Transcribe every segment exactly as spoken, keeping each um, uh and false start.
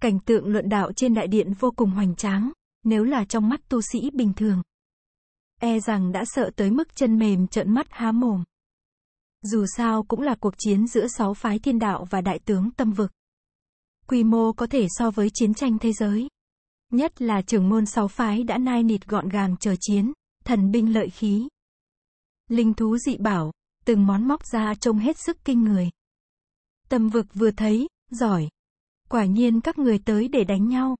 Cảnh tượng luận đạo trên đại điện vô cùng hoành tráng, nếu là trong mắt tu sĩ bình thường, e rằng đã sợ tới mức chân mềm trợn mắt há mồm. Dù sao cũng là cuộc chiến giữa sáu phái thiên đạo và đại tướng tâm vực. Quy mô có thể so với chiến tranh thế giới. Nhất là trưởng môn sáu phái đã nai nịt gọn gàng chờ chiến, thần binh lợi khí. Linh thú dị bảo, từng món móc ra trông hết sức kinh người. Tâm vực vừa thấy, giỏi. Quả nhiên các người tới để đánh nhau.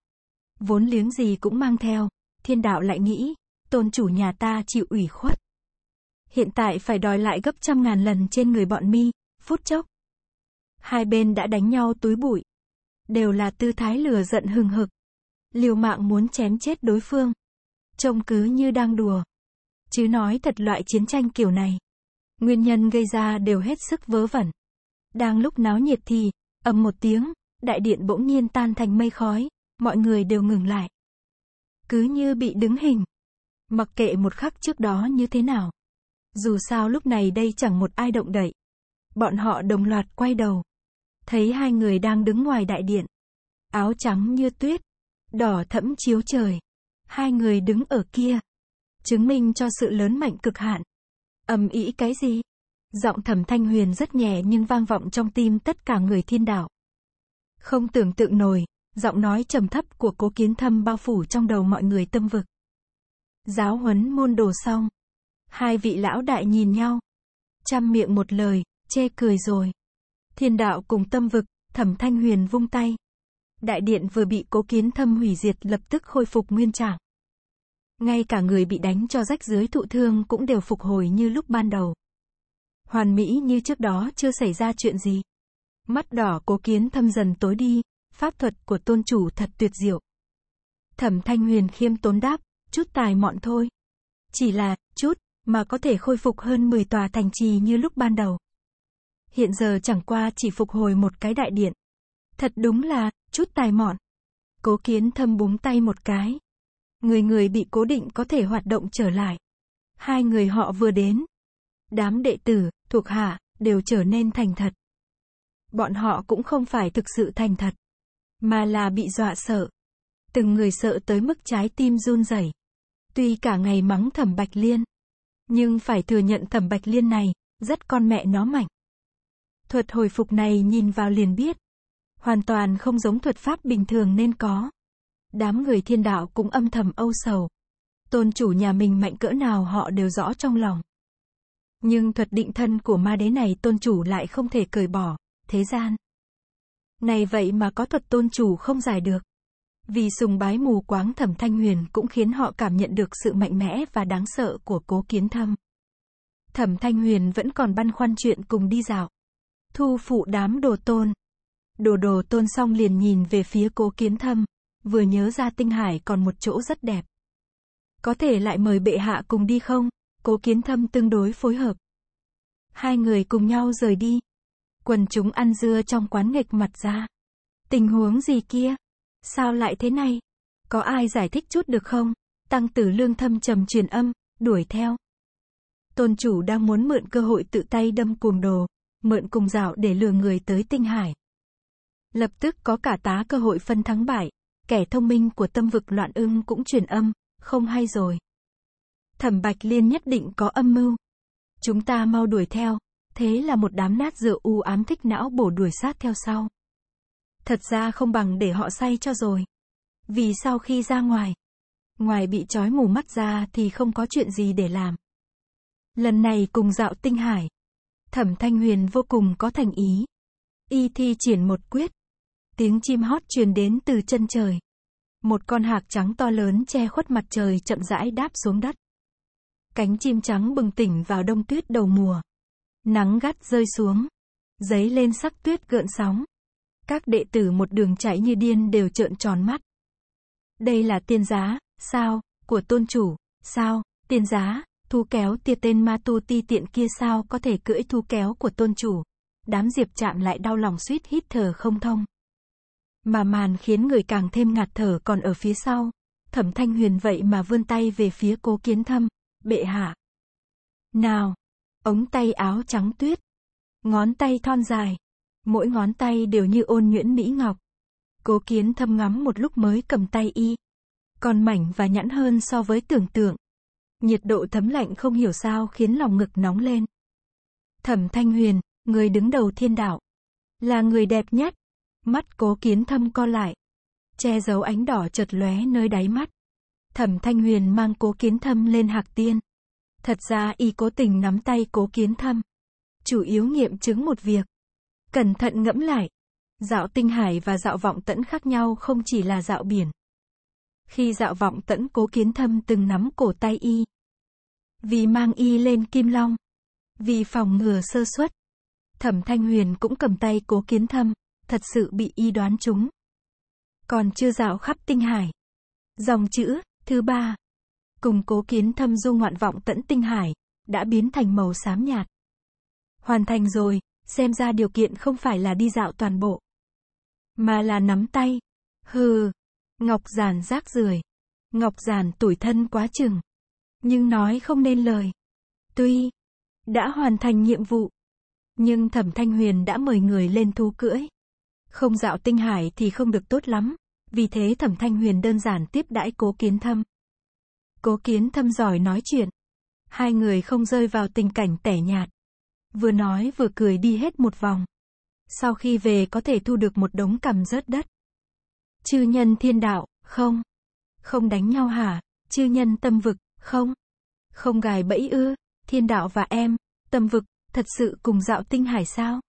Vốn liếng gì cũng mang theo, thiên đạo lại nghĩ, tôn chủ nhà ta chịu ủy khuất. Hiện tại phải đòi lại gấp trăm ngàn lần trên người bọn mi, phút chốc. Hai bên đã đánh nhau túi bụi. Đều là tư thái lửa giận hừng hực. Liều mạng muốn chém chết đối phương. Trông cứ như đang đùa. Chứ nói thật loại chiến tranh kiểu này. Nguyên nhân gây ra đều hết sức vớ vẩn. Đang lúc náo nhiệt thì, ầm một tiếng, đại điện bỗng nhiên tan thành mây khói, mọi người đều ngừng lại. Cứ như bị đứng hình. Mặc kệ một khắc trước đó như thế nào. Dù sao lúc này đây chẳng một ai động đậy. Bọn họ đồng loạt quay đầu. Thấy hai người đang đứng ngoài đại điện. Áo trắng như tuyết. Đỏ thẫm chiếu trời. Hai người đứng ở kia. Chứng minh cho sự lớn mạnh cực hạn. Ầm ĩ cái gì? Giọng Thẩm Thanh Huyền rất nhẹ nhưng vang vọng trong tim tất cả người thiên đạo. Không tưởng tượng nổi, giọng nói trầm thấp của Cố Kiến Thâm bao phủ trong đầu mọi người tâm vực. Giáo huấn môn đồ xong. Hai vị lão đại nhìn nhau. Trăm miệng một lời, chê cười rồi. Thiên đạo cùng tâm vực, Thẩm Thanh Huyền vung tay. Đại điện vừa bị Cố Kiến Thâm hủy diệt lập tức khôi phục nguyên trạng. Ngay cả người bị đánh cho rách dưới thụ thương cũng đều phục hồi như lúc ban đầu. Hoàn mỹ như trước đó chưa xảy ra chuyện gì. Mắt đỏ Cố Kiến Thâm dần tối đi, pháp thuật của tôn chủ thật tuyệt diệu. Thẩm Thanh Huyền khiêm tốn đáp, chút tài mọn thôi. Chỉ là, chút, mà có thể khôi phục hơn mười tòa thành trì như lúc ban đầu. Hiện giờ chẳng qua chỉ phục hồi một cái đại điện. Thật đúng là, chút tài mọn. Cố Kiến Thâm búng tay một cái. Người người bị cố định có thể hoạt động trở lại. Hai người họ vừa đến. Đám đệ tử, thuộc hạ, đều trở nên thành thật. Bọn họ cũng không phải thực sự thành thật. Mà là bị dọa sợ. Từng người sợ tới mức trái tim run rẩy. Tuy cả ngày mắng Thẩm Bạch Liên. Nhưng phải thừa nhận Thẩm Bạch Liên này, rất con mẹ nó mạnh. Thuật hồi phục này nhìn vào liền biết. Hoàn toàn không giống thuật pháp bình thường nên có. Đám người thiên đạo cũng âm thầm âu sầu. Tôn chủ nhà mình mạnh cỡ nào họ đều rõ trong lòng. Nhưng thuật định thân của ma đế này tôn chủ lại không thể cởi bỏ, thế gian. Này vậy mà có thuật tôn chủ không giải được. Vì sùng bái mù quáng Thẩm Thanh Huyền cũng khiến họ cảm nhận được sự mạnh mẽ và đáng sợ của Cố Kiến Thâm. Thẩm Thanh Huyền vẫn còn băn khoăn chuyện cùng đi dạo. Thu phụ đám đồ tôn. Đồ đồ tôn xong liền nhìn về phía Cố Kiến Thâm, vừa nhớ ra Tinh Hải còn một chỗ rất đẹp. Có thể lại mời bệ hạ cùng đi không? Cố Kiến Thâm tương đối phối hợp. Hai người cùng nhau rời đi. Quần chúng ăn dưa trong quán nghịch mặt ra. Tình huống gì kia? Sao lại thế này? Có ai giải thích chút được không? Tăng tử Lương Thâm trầm truyền âm, đuổi theo. Tôn chủ đang muốn mượn cơ hội tự tay đâm cuồng đồ, mượn cùng dạo để lừa người tới Tinh Hải. Lập tức có cả tá cơ hội phân thắng bại, kẻ thông minh của tâm vực Loạn Ưng cũng truyền âm, không hay rồi. Thẩm Bạch Liên nhất định có âm mưu. Chúng ta mau đuổi theo, thế là một đám nát rượu u ám thích não bổ đuổi sát theo sau. Thật ra không bằng để họ say cho rồi. Vì sau khi ra ngoài, ngoài bị trói mù mắt ra thì không có chuyện gì để làm. Lần này cùng dạo Tinh Hải, Thẩm Thanh Huyền vô cùng có thành ý. Y thi triển một quyết. Tiếng chim hót truyền đến từ chân trời. Một con hạc trắng to lớn che khuất mặt trời chậm rãi đáp xuống đất. Cánh chim trắng bừng tỉnh vào đông tuyết đầu mùa. Nắng gắt rơi xuống. Dấy lên sắc tuyết gợn sóng. Các đệ tử một đường chạy như điên đều trợn tròn mắt. Đây là tiên giá, sao, của tôn chủ, sao, tiên giá, thú kéo tia tên ma tu ti tiện kia sao có thể cưỡi thú kéo của tôn chủ. Đám Diệp Trạm lại đau lòng suýt hít thở không thông. Mà màn khiến người càng thêm ngạt thở còn ở phía sau. Thẩm Thanh Huyền vậy mà vươn tay về phía Cố Kiến Thâm, bệ hạ. Nào, ống tay áo trắng tuyết. Ngón tay thon dài. Mỗi ngón tay đều như ôn nhuyễn mỹ ngọc. Cố Kiến Thâm ngắm một lúc mới cầm tay y. Còn mảnh và nhẵn hơn so với tưởng tượng. Nhiệt độ thấm lạnh không hiểu sao khiến lòng ngực nóng lên. Thẩm Thanh Huyền, người đứng đầu thiên đạo, là người đẹp nhất. Mắt Cố Kiến Thâm co lại, che giấu ánh đỏ chợt lóe nơi đáy mắt. Thẩm Thanh Huyền mang Cố Kiến Thâm lên Hạc Tiên. Thật ra y cố tình nắm tay Cố Kiến Thâm, chủ yếu nghiệm chứng một việc. Cẩn thận ngẫm lại, dạo tinh hải và dạo vọng tẫn khác nhau không chỉ là dạo biển. Khi dạo vọng tẫn, Cố Kiến Thâm từng nắm cổ tay y. Vì mang y lên Kim Long, vì phòng ngừa sơ suất, Thẩm Thanh Huyền cũng cầm tay Cố Kiến Thâm, thật sự bị y đoán trúng. Còn chưa dạo khắp tinh hải, dòng chữ thứ ba cùng Cố Kiến Thâm du ngoạn vọng tẫn tinh hải đã biến thành màu xám nhạt. Hoàn thành rồi, xem ra điều kiện không phải là đi dạo toàn bộ, mà là nắm tay. Hừ, Ngọc Giản rác rưởi, Ngọc Giản tủi thân quá chừng, nhưng nói không nên lời. Tuy đã hoàn thành nhiệm vụ, nhưng Thẩm Thanh Huyền đã mời người lên thú cưỡi. Không dạo tinh hải thì không được tốt lắm, vì thế Thẩm Thanh Huyền đơn giản tiếp đãi Cố Kiến Thâm. Cố Kiến Thâm giỏi nói chuyện, hai người không rơi vào tình cảnh tẻ nhạt. Vừa nói vừa cười đi hết một vòng. Sau khi về có thể thu được một đống cằm rớt đất. Chư nhân thiên đạo, không. Không đánh nhau hả? Chư nhân tâm vực, không. Không gài bẫy ư? Thiên đạo và em, tâm vực, thật sự cùng dạo tinh hải sao?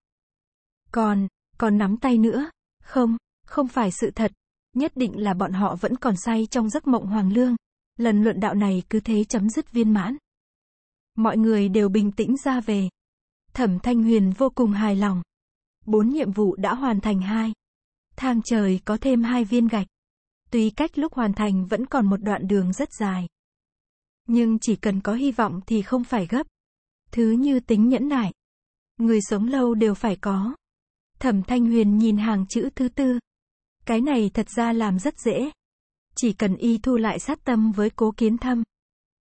Còn, còn nắm tay nữa? Không, không phải sự thật. Nhất định là bọn họ vẫn còn say trong giấc mộng hoàng lương. Lần luận đạo này cứ thế chấm dứt viên mãn. Mọi người đều bình tĩnh ra về. Thẩm Thanh Huyền vô cùng hài lòng. Bốn nhiệm vụ đã hoàn thành hai. Thang trời có thêm hai viên gạch. Tuy cách lúc hoàn thành vẫn còn một đoạn đường rất dài. Nhưng chỉ cần có hy vọng thì không phải gấp. Thứ như tính nhẫn nại, người sống lâu đều phải có. Thẩm Thanh Huyền nhìn hàng chữ thứ tư. Cái này thật ra làm rất dễ. Chỉ cần y thu lại sát tâm với Cố Kiến Thâm.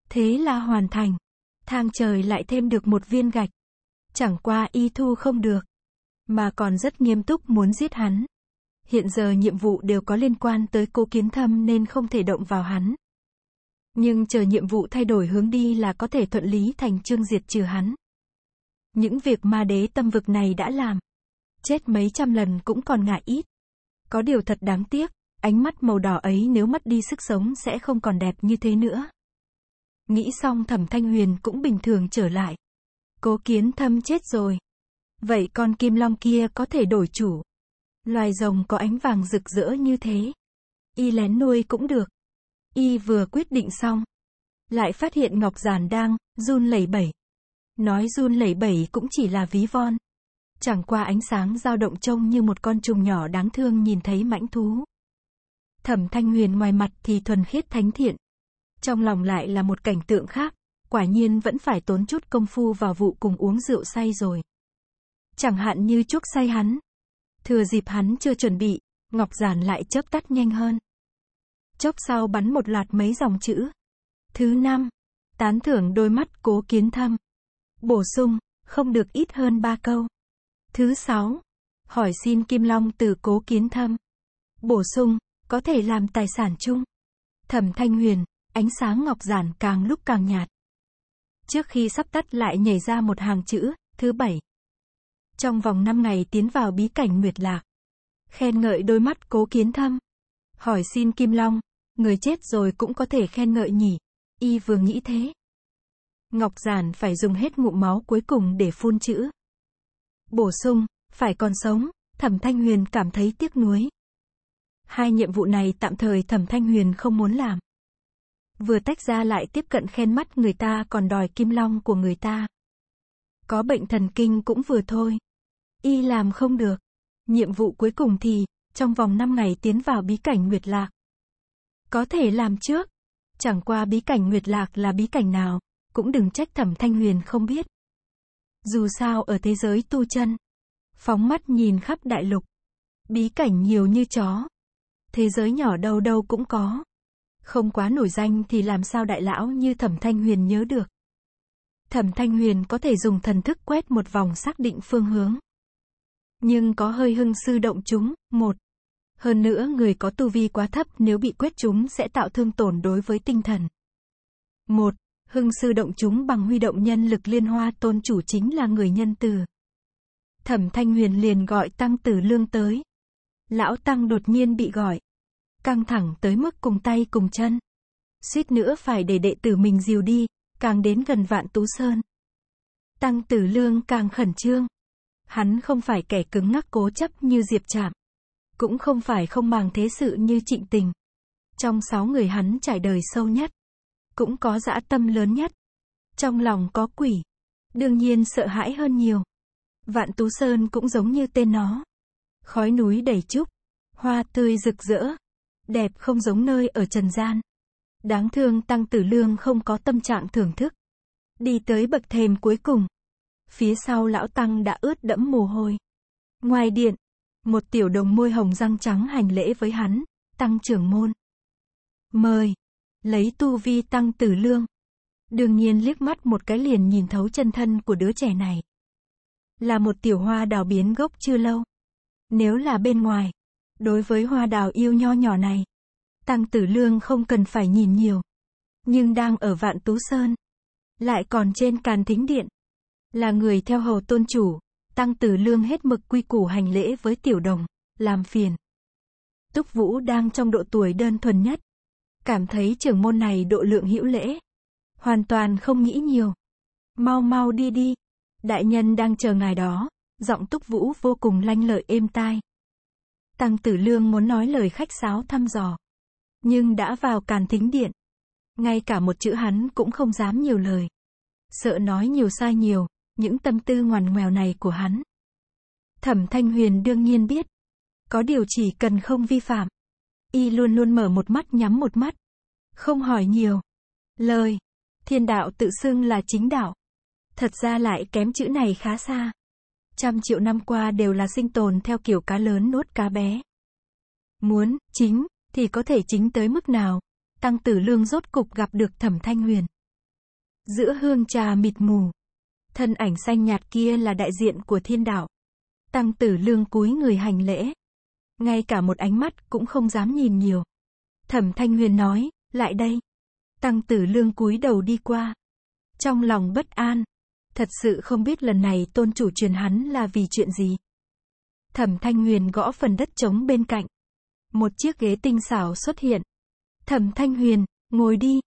Thế là hoàn thành. Thang trời lại thêm được một viên gạch. Chẳng qua y thu không được, mà còn rất nghiêm túc muốn giết hắn. Hiện giờ nhiệm vụ đều có liên quan tới Cố Kiến Thâm nên không thể động vào hắn. Nhưng chờ nhiệm vụ thay đổi hướng đi là có thể thuận lý thành chương diệt trừ hắn. Những việc ma đế tâm vực này đã làm, chết mấy trăm lần cũng còn ngại ít. Có điều thật đáng tiếc, ánh mắt màu đỏ ấy nếu mất đi sức sống sẽ không còn đẹp như thế nữa. Nghĩ xong Thẩm Thanh Huyền cũng bình thường trở lại. Cố Kiến Thâm chết rồi. Vậy con Kim Long kia có thể đổi chủ. Loài rồng có ánh vàng rực rỡ như thế, y lén nuôi cũng được. Y vừa quyết định xong, lại phát hiện Ngọc Giản đang run lẩy bẩy. Nói run lẩy bẩy cũng chỉ là ví von. Chẳng qua ánh sáng dao động trông như một con trùng nhỏ đáng thương nhìn thấy mãnh thú. Thẩm Thanh Huyền ngoài mặt thì thuần khiết thánh thiện. Trong lòng lại là một cảnh tượng khác. Quả nhiên vẫn phải tốn chút công phu vào vụ cùng uống rượu say rồi. Chẳng hạn như chuốc say hắn. Thừa dịp hắn chưa chuẩn bị, Ngọc Giản lại chớp tắt nhanh hơn. Chốc sau bắn một loạt mấy dòng chữ. Thứ năm, tán thưởng đôi mắt Cố Kiến Thâm. Bổ sung, không được ít hơn ba câu. Thứ sáu, hỏi xin Kim Long từ Cố Kiến Thâm. Bổ sung, có thể làm tài sản chung. Thẩm Thanh Huyền, ánh sáng Ngọc Giản càng lúc càng nhạt. Trước khi sắp tắt lại nhảy ra một hàng chữ, thứ bảy. Trong vòng năm ngày tiến vào bí cảnh Nguyệt Lạc. Khen ngợi đôi mắt Cố Kiến Thâm. Hỏi xin Kim Long, người chết rồi cũng có thể khen ngợi nhỉ, y vừa nghĩ thế. Ngọc Giản phải dùng hết ngụm máu cuối cùng để phun chữ. Bổ sung, phải còn sống, Thẩm Thanh Huyền cảm thấy tiếc nuối. Hai nhiệm vụ này tạm thời Thẩm Thanh Huyền không muốn làm. Vừa tách ra lại tiếp cận khen mắt người ta còn đòi Kim Long của người ta. Có bệnh thần kinh cũng vừa thôi. Y làm không được. Nhiệm vụ cuối cùng thì, trong vòng năm ngày tiến vào bí cảnh Nguyệt Lạc. Có thể làm trước. Chẳng qua bí cảnh Nguyệt Lạc là bí cảnh nào, cũng đừng trách Thẩm Thanh Huyền không biết. Dù sao ở thế giới tu chân, phóng mắt nhìn khắp đại lục. Bí cảnh nhiều như chó. Thế giới nhỏ đâu đâu cũng có. Không quá nổi danh thì làm sao đại lão như Thẩm Thanh Huyền nhớ được. Thẩm Thanh Huyền có thể dùng thần thức quét một vòng xác định phương hướng. Nhưng có hơi hưng sư động chúng, một. Hơn nữa người có tu vi quá thấp nếu bị quét chúng sẽ tạo thương tổn đối với tinh thần. một. Hưng sư động chúng bằng huy động nhân lực. Liên Hoa tôn chủ chính là người nhân từ. Thẩm Thanh Huyền liền gọi Tăng Tử Lương tới. Lão Tăng đột nhiên bị gọi, căng thẳng tới mức cùng tay cùng chân, suýt nữa phải để đệ tử mình dìu đi. Càng đến gần Vạn Tú Sơn, Tăng Tử Lương càng khẩn trương. Hắn không phải kẻ cứng ngắc cố chấp như Diệp Trạm, cũng không phải không màng thế sự như Trịnh Tình. Trong sáu người hắn trải đời sâu nhất, cũng có dã tâm lớn nhất. Trong lòng có quỷ, đương nhiên sợ hãi hơn nhiều. Vạn Tú Sơn cũng giống như tên nó. Khói núi đầy trúc, hoa tươi rực rỡ, đẹp không giống nơi ở trần gian. Đáng thương Tăng Tử Lương không có tâm trạng thưởng thức. Đi tới bậc thềm cuối cùng, phía sau lão Tăng đã ướt đẫm mồ hôi. Ngoài điện, một tiểu đồng môi hồng răng trắng hành lễ với hắn. Tăng trưởng môn, mời. Lấy tu vi Tăng Tử Lương, đương nhiên liếc mắt một cái liền nhìn thấu chân thân của đứa trẻ này. Là một tiểu hoa đào biến gốc chưa lâu. Nếu là bên ngoài, đối với hoa đào yêu nho nhỏ này, Tăng Tử Lương không cần phải nhìn nhiều. Nhưng đang ở Vạn Tú Sơn, lại còn trên Càn Thính Điện, là người theo hầu tôn chủ, Tăng Tử Lương hết mực quy củ hành lễ với tiểu đồng. Làm phiền. Túc Vũ đang trong độ tuổi đơn thuần nhất, cảm thấy trưởng môn này độ lượng hữu lễ, hoàn toàn không nghĩ nhiều. Mau mau đi đi, đại nhân đang chờ ngài đó. Giọng Túc Vũ vô cùng lanh lợi êm tai. Tăng Tử Lương muốn nói lời khách sáo thăm dò, nhưng đã vào Càn Thính Điện, ngay cả một chữ hắn cũng không dám nhiều lời. Sợ nói nhiều sai nhiều, những tâm tư ngoằn ngoèo này của hắn. Thẩm Thanh Huyền đương nhiên biết, có điều chỉ cần không vi phạm, y luôn luôn mở một mắt nhắm một mắt, không hỏi nhiều lời. Thiên đạo tự xưng là chính đạo, thật ra lại kém chữ này khá xa. Trăm triệu năm qua đều là sinh tồn theo kiểu cá lớn nuốt cá bé. Muốn chính thì có thể chính tới mức nào. Tăng Tử Lương rốt cục gặp được Thẩm Thanh Huyền. Giữa hương trà mịt mù, thân ảnh xanh nhạt kia là đại diện của thiên đạo. Tăng Tử Lương cúi người hành lễ, ngay cả một ánh mắt cũng không dám nhìn nhiều. Thẩm Thanh Huyền nói, lại đây. Tăng Tử Lương cúi đầu đi qua, trong lòng bất an. Thật sự không biết lần này tôn chủ truyền hắn là vì chuyện gì. Thẩm Thanh Huyền gõ phần đất trống bên cạnh. Một chiếc ghế tinh xảo xuất hiện. Thẩm Thanh Huyền, ngồi đi.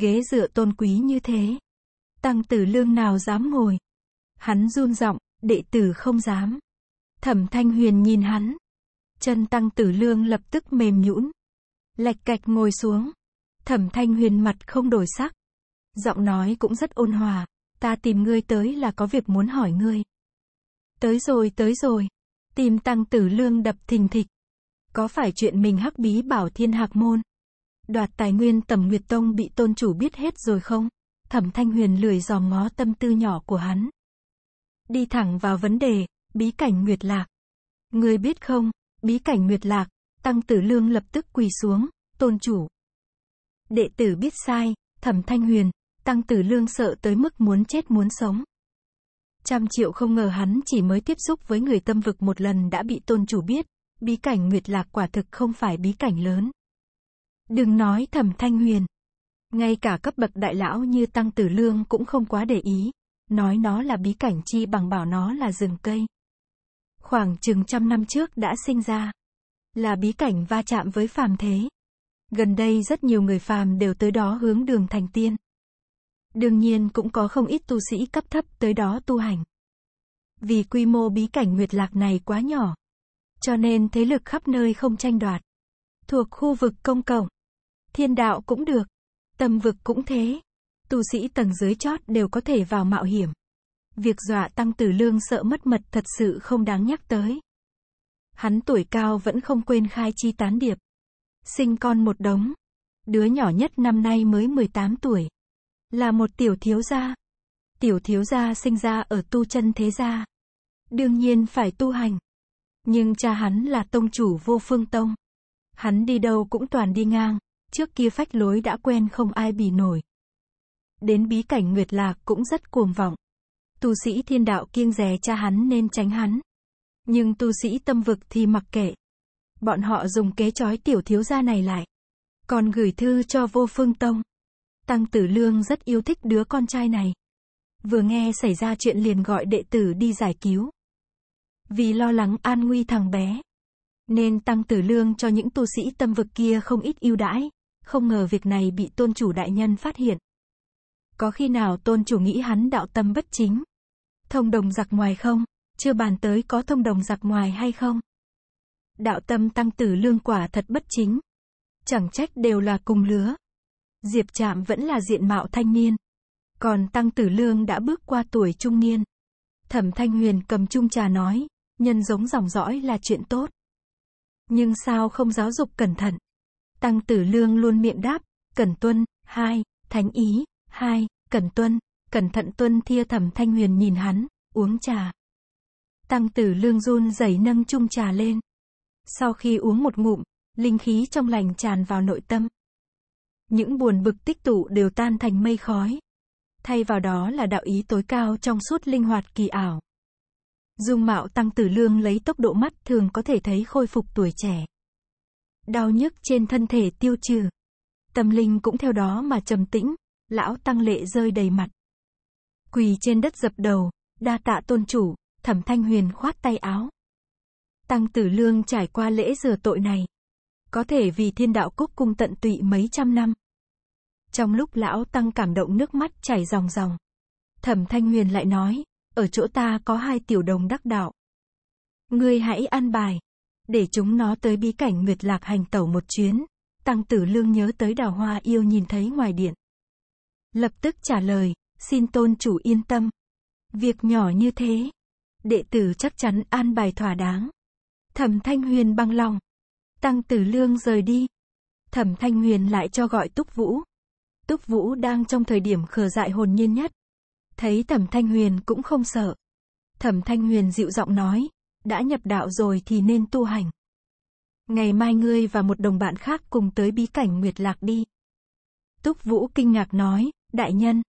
Ghế dựa tôn quý như thế, Tăng Tử Lương nào dám ngồi. Hắn run giọng, đệ tử không dám. Thẩm Thanh Huyền nhìn hắn. Chân Tăng Tử Lương lập tức mềm nhũn, lạch cạch ngồi xuống. Thẩm Thanh Huyền mặt không đổi sắc, giọng nói cũng rất ôn hòa. Ta tìm ngươi tới là có việc muốn hỏi ngươi. Tới rồi tới rồi. Tim Tăng Tử Lương đập thình thịch. Có phải chuyện mình hắc bí bảo Thiên Hạc Môn, đoạt tài nguyên Tầm Nguyệt Tông bị tôn chủ biết hết rồi không? Thẩm Thanh Huyền lười dòm ngó tâm tư nhỏ của hắn, đi thẳng vào vấn đề. Bí cảnh Nguyệt Lạc, ngươi biết không? Bí cảnh Nguyệt Lạc. Tăng Tử Lương lập tức quỳ xuống. Tôn chủ, đệ tử biết sai. Thẩm Thanh Huyền. Tăng Tử Lương sợ tới mức muốn chết muốn sống. Trăm triệu không ngờ hắn chỉ mới tiếp xúc với người tâm vực một lần đã bị tôn chủ biết. Bí cảnh Nguyệt Lạc quả thực không phải bí cảnh lớn. Đừng nói Thẩm Thanh Huyền, ngay cả cấp bậc đại lão như Tăng Tử Lương cũng không quá để ý. Nói nó là bí cảnh chi bằng bảo nó là rừng cây. Khoảng chừng trăm năm trước đã sinh ra, là bí cảnh va chạm với phàm thế. Gần đây rất nhiều người phàm đều tới đó hướng đường thành tiên. Đương nhiên cũng có không ít tu sĩ cấp thấp tới đó tu hành. Vì quy mô bí cảnh Nguyệt Lạc này quá nhỏ, cho nên thế lực khắp nơi không tranh đoạt. Thuộc khu vực công cộng, thiên đạo cũng được, tâm vực cũng thế, tu sĩ tầng dưới chót đều có thể vào mạo hiểm. Việc dọa Tăng Tử Lương sợ mất mật thật sự không đáng nhắc tới. Hắn tuổi cao vẫn không quên khai chi tán điệp, sinh con một đống. Đứa nhỏ nhất năm nay mới mười tám tuổi, là một tiểu thiếu gia. Tiểu thiếu gia sinh ra ở tu chân thế gia, đương nhiên phải tu hành. Nhưng cha hắn là tông chủ Vô Phương Tông, hắn đi đâu cũng toàn đi ngang. Trước kia phách lối đã quen không ai bì nổi. Đến bí cảnh Nguyệt Lạc cũng rất cuồng vọng. Tu sĩ thiên đạo kiêng dè cha hắn nên tránh hắn, nhưng tu sĩ tâm vực thì mặc kệ. bọn họ dùng kế trói tiểu thiếu gia này lại, còn gửi thư cho Vô Phương Tông. Tăng Tử Lương rất yêu thích đứa con trai này. Vừa nghe xảy ra chuyện liền gọi đệ tử đi giải cứu. Vì lo lắng an nguy thằng bé, nên Tăng Tử Lương cho những tu sĩ tâm vực kia không ít ưu đãi, không ngờ việc này bị tôn chủ đại nhân phát hiện. Có khi nào tôn chủ nghĩ hắn đạo tâm bất chính? Thông đồng giặc ngoài không? Chưa bàn tới có thông đồng giặc ngoài hay không? Đạo tâm Tăng Tử Lương quả thật bất chính. Chẳng trách đều là cùng lứa. Diệp Trạm vẫn là diện mạo thanh niên, còn Tăng Tử Lương đã bước qua tuổi trung niên. Thẩm Thanh Huyền cầm chung trà nói, nhân giống dòng dõi là chuyện tốt, nhưng sao không giáo dục cẩn thận? Tăng Tử Lương luôn miệng đáp, cẩn tuân, hai, thánh ý, hai, cẩn tuân, cẩn thận tuân thia. Thẩm Thanh Huyền nhìn hắn, uống trà. Tăng Tử Lương run rẩy nâng chung trà lên. Sau khi uống một ngụm, linh khí trong lành tràn vào nội tâm. Những buồn bực tích tụ đều tan thành mây khói. Thay vào đó là đạo ý tối cao trong suốt linh hoạt kỳ ảo. Dung mạo Tăng Tử Lương lấy tốc độ mắt thường có thể thấy khôi phục tuổi trẻ. Đau nhức trên thân thể tiêu trừ. Tâm linh cũng theo đó mà trầm tĩnh, lão tăng lệ rơi đầy mặt. Quỳ trên đất dập đầu, đa tạ tôn chủ. Thẩm Thanh Huyền khoát tay áo. Tăng Tử Lương trải qua lễ rửa tội này, có thể vì Thiên Đạo Cốc cung tận tụy mấy trăm năm. Trong lúc lão tăng cảm động nước mắt chảy ròng ròng, Thẩm Thanh Huyền lại nói, ở chỗ ta có hai tiểu đồng đắc đạo. Ngươi hãy an bài, để chúng nó tới bí cảnh Nguyệt Lạc hành tẩu một chuyến. Tăng Tử Lương nhớ tới đào hoa yêu nhìn thấy ngoài điện. Lập tức trả lời, xin tôn chủ yên tâm. Việc nhỏ như thế, đệ tử chắc chắn an bài thỏa đáng. Thẩm Thanh Huyền băng lòng. Tăng Tử Lương rời đi. Thẩm Thanh Huyền lại cho gọi Túc Vũ. Túc Vũ đang trong thời điểm khờ dại hồn nhiên nhất. Thấy Thẩm Thanh Huyền cũng không sợ. Thẩm Thanh Huyền dịu giọng nói, đã nhập đạo rồi thì nên tu hành. Ngày mai ngươi và một đồng bạn khác cùng tới bí cảnh Nguyệt Lạc đi. Túc Vũ kinh ngạc nói, đại nhân,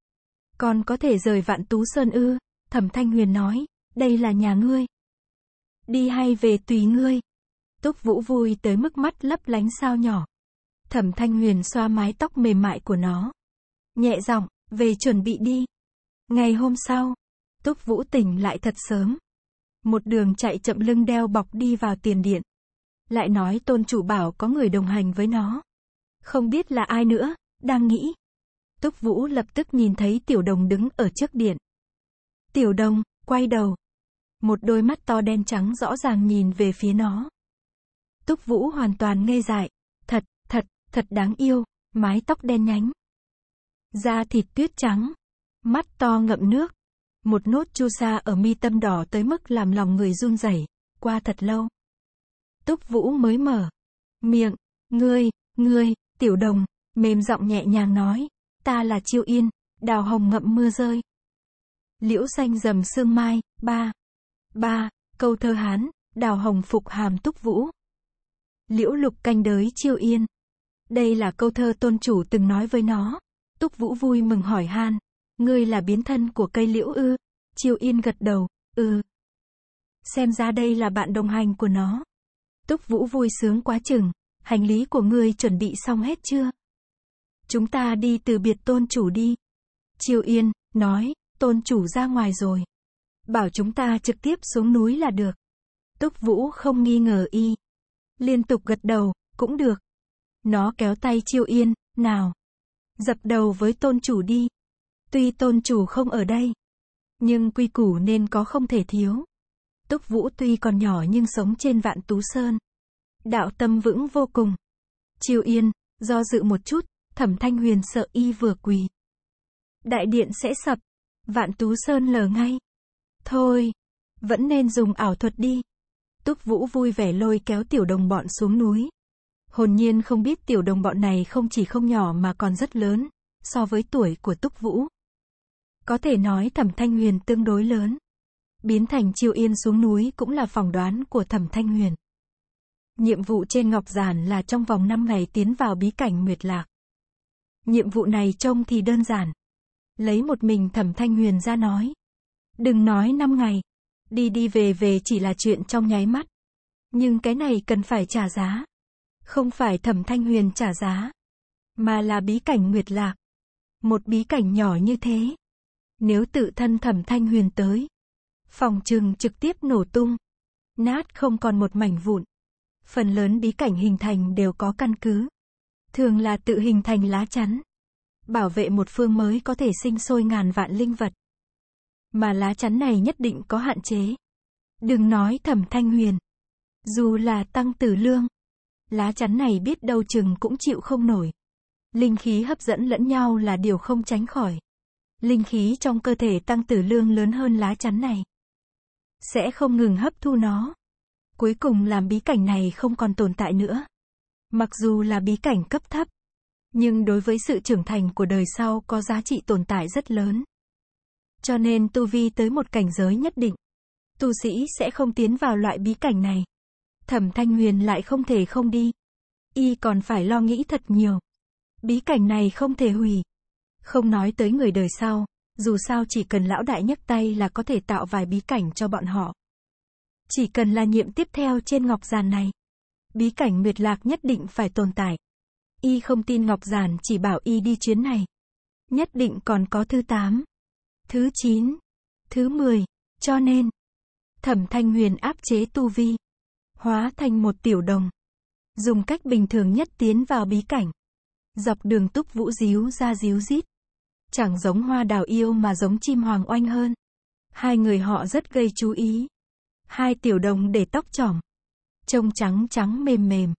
con có thể rời Vạn Tú Sơn ư? Thẩm Thanh Huyền nói, đây là nhà ngươi. Đi hay về tùy ngươi. Túc Vũ vui tới mức mắt lấp lánh sao nhỏ. Thẩm Thanh Huyền xoa mái tóc mềm mại của nó. Nhẹ giọng, về chuẩn bị đi. Ngày hôm sau, Túc Vũ tỉnh lại thật sớm. Một đường chạy chậm lưng đeo bọc đi vào tiền điện. Lại nói tôn chủ bảo có người đồng hành với nó. Không biết là ai nữa, đang nghĩ. Túc Vũ lập tức nhìn thấy tiểu đồng đứng ở trước điện. Tiểu đồng, quay đầu. Một đôi mắt to đen trắng rõ ràng nhìn về phía nó. Túc Vũ hoàn toàn ngây dại, thật, thật, thật đáng yêu, mái tóc đen nhánh. Da thịt tuyết trắng, mắt to ngậm nước, một nốt chu sa ở mi tâm đỏ tới mức làm lòng người run rẩy, qua thật lâu. Túc Vũ mới mở miệng, ngươi, ngươi, tiểu đồng, mềm giọng nhẹ nhàng nói, ta là Chiêu Yên, đào hồng ngậm mưa rơi. Liễu xanh rầm sương mai, ba, ba, câu thơ Hán, đào hồng phục hàm Túc Vũ. Liễu lục canh đới Chiêu Yên. Đây là câu thơ tôn chủ từng nói với nó. Túc Vũ vui mừng hỏi han, ngươi là biến thân của cây liễu ư? Chiêu Yên gật đầu, ừ. Xem ra đây là bạn đồng hành của nó. Túc Vũ vui sướng quá chừng, hành lý của ngươi chuẩn bị xong hết chưa? Chúng ta đi từ biệt tôn chủ đi. Chiêu Yên nói, tôn chủ ra ngoài rồi. Bảo chúng ta trực tiếp xuống núi là được. Túc Vũ không nghi ngờ y. Liên tục gật đầu, cũng được. Nó kéo tay Chiêu Yên, nào. Dập đầu với tôn chủ đi. Tuy tôn chủ không ở đây, nhưng quy củ nên có không thể thiếu. Túc Vũ tuy còn nhỏ nhưng sống trên Vạn Tú Sơn, đạo tâm vững vô cùng. Chiêu Yên do dự một chút, Thẩm Thanh Huyền sợ y vừa quỳ, đại điện sẽ sập, Vạn Tú Sơn lờ ngay. Thôi, vẫn nên dùng ảo thuật đi. Túc Vũ vui vẻ lôi kéo tiểu đồng bọn xuống núi. Hồn nhiên không biết tiểu đồng bọn này không chỉ không nhỏ mà còn rất lớn, so với tuổi của Túc Vũ. Có thể nói Thẩm Thanh Huyền tương đối lớn. Biến thành Chiêu Yên xuống núi cũng là phỏng đoán của Thẩm Thanh Huyền. Nhiệm vụ trên ngọc giản là trong vòng năm ngày tiến vào bí cảnh Nguyệt Lạc. Nhiệm vụ này trông thì đơn giản. Lấy một mình Thẩm Thanh Huyền ra nói. Đừng nói năm ngày. Đi đi về về chỉ là chuyện trong nháy mắt. Nhưng cái này cần phải trả giá. Không phải Thẩm Thanh Huyền trả giá, mà là bí cảnh Nguyệt Lạc. Một bí cảnh nhỏ như thế, nếu tự thân Thẩm Thanh Huyền tới, phòng trừng trực tiếp nổ tung, nát không còn một mảnh vụn. Phần lớn bí cảnh hình thành đều có căn cứ, thường là tự hình thành lá chắn, bảo vệ một phương mới có thể sinh sôi ngàn vạn linh vật. Mà lá chắn này nhất định có hạn chế. Đừng nói Thẩm Thanh Huyền, dù là Tăng Tử Lương, lá chắn này biết đâu chừng cũng chịu không nổi. Linh khí hấp dẫn lẫn nhau là điều không tránh khỏi. Linh khí trong cơ thể Tăng Tử Lương lớn hơn lá chắn này, sẽ không ngừng hấp thu nó, cuối cùng làm bí cảnh này không còn tồn tại nữa. Mặc dù là bí cảnh cấp thấp, nhưng đối với sự trưởng thành của đời sau có giá trị tồn tại rất lớn. Cho nên tu vi tới một cảnh giới nhất định, tu sĩ sẽ không tiến vào loại bí cảnh này. Thẩm Thanh Huyền lại không thể không đi. Y còn phải lo nghĩ thật nhiều. Bí cảnh này không thể hủy. Không nói tới người đời sau, dù sao chỉ cần lão đại nhấc tay là có thể tạo vài bí cảnh cho bọn họ. Chỉ cần là nhiệm tiếp theo trên ngọc giản này, bí cảnh Nguyệt Lạc nhất định phải tồn tại. Y không tin ngọc giản chỉ bảo y đi chuyến này. Nhất định còn có thứ tám, thứ chín, thứ mười, cho nên Thẩm Thanh Huyền áp chế tu vi, hóa thành một tiểu đồng, dùng cách bình thường nhất tiến vào bí cảnh. Dọc đường Túc Vũ díu ra díu rít, chẳng giống hoa đào yêu mà giống chim hoàng oanh hơn. Hai người họ rất gây chú ý. Hai tiểu đồng để tóc chỏm, trông trắng trắng mềm mềm,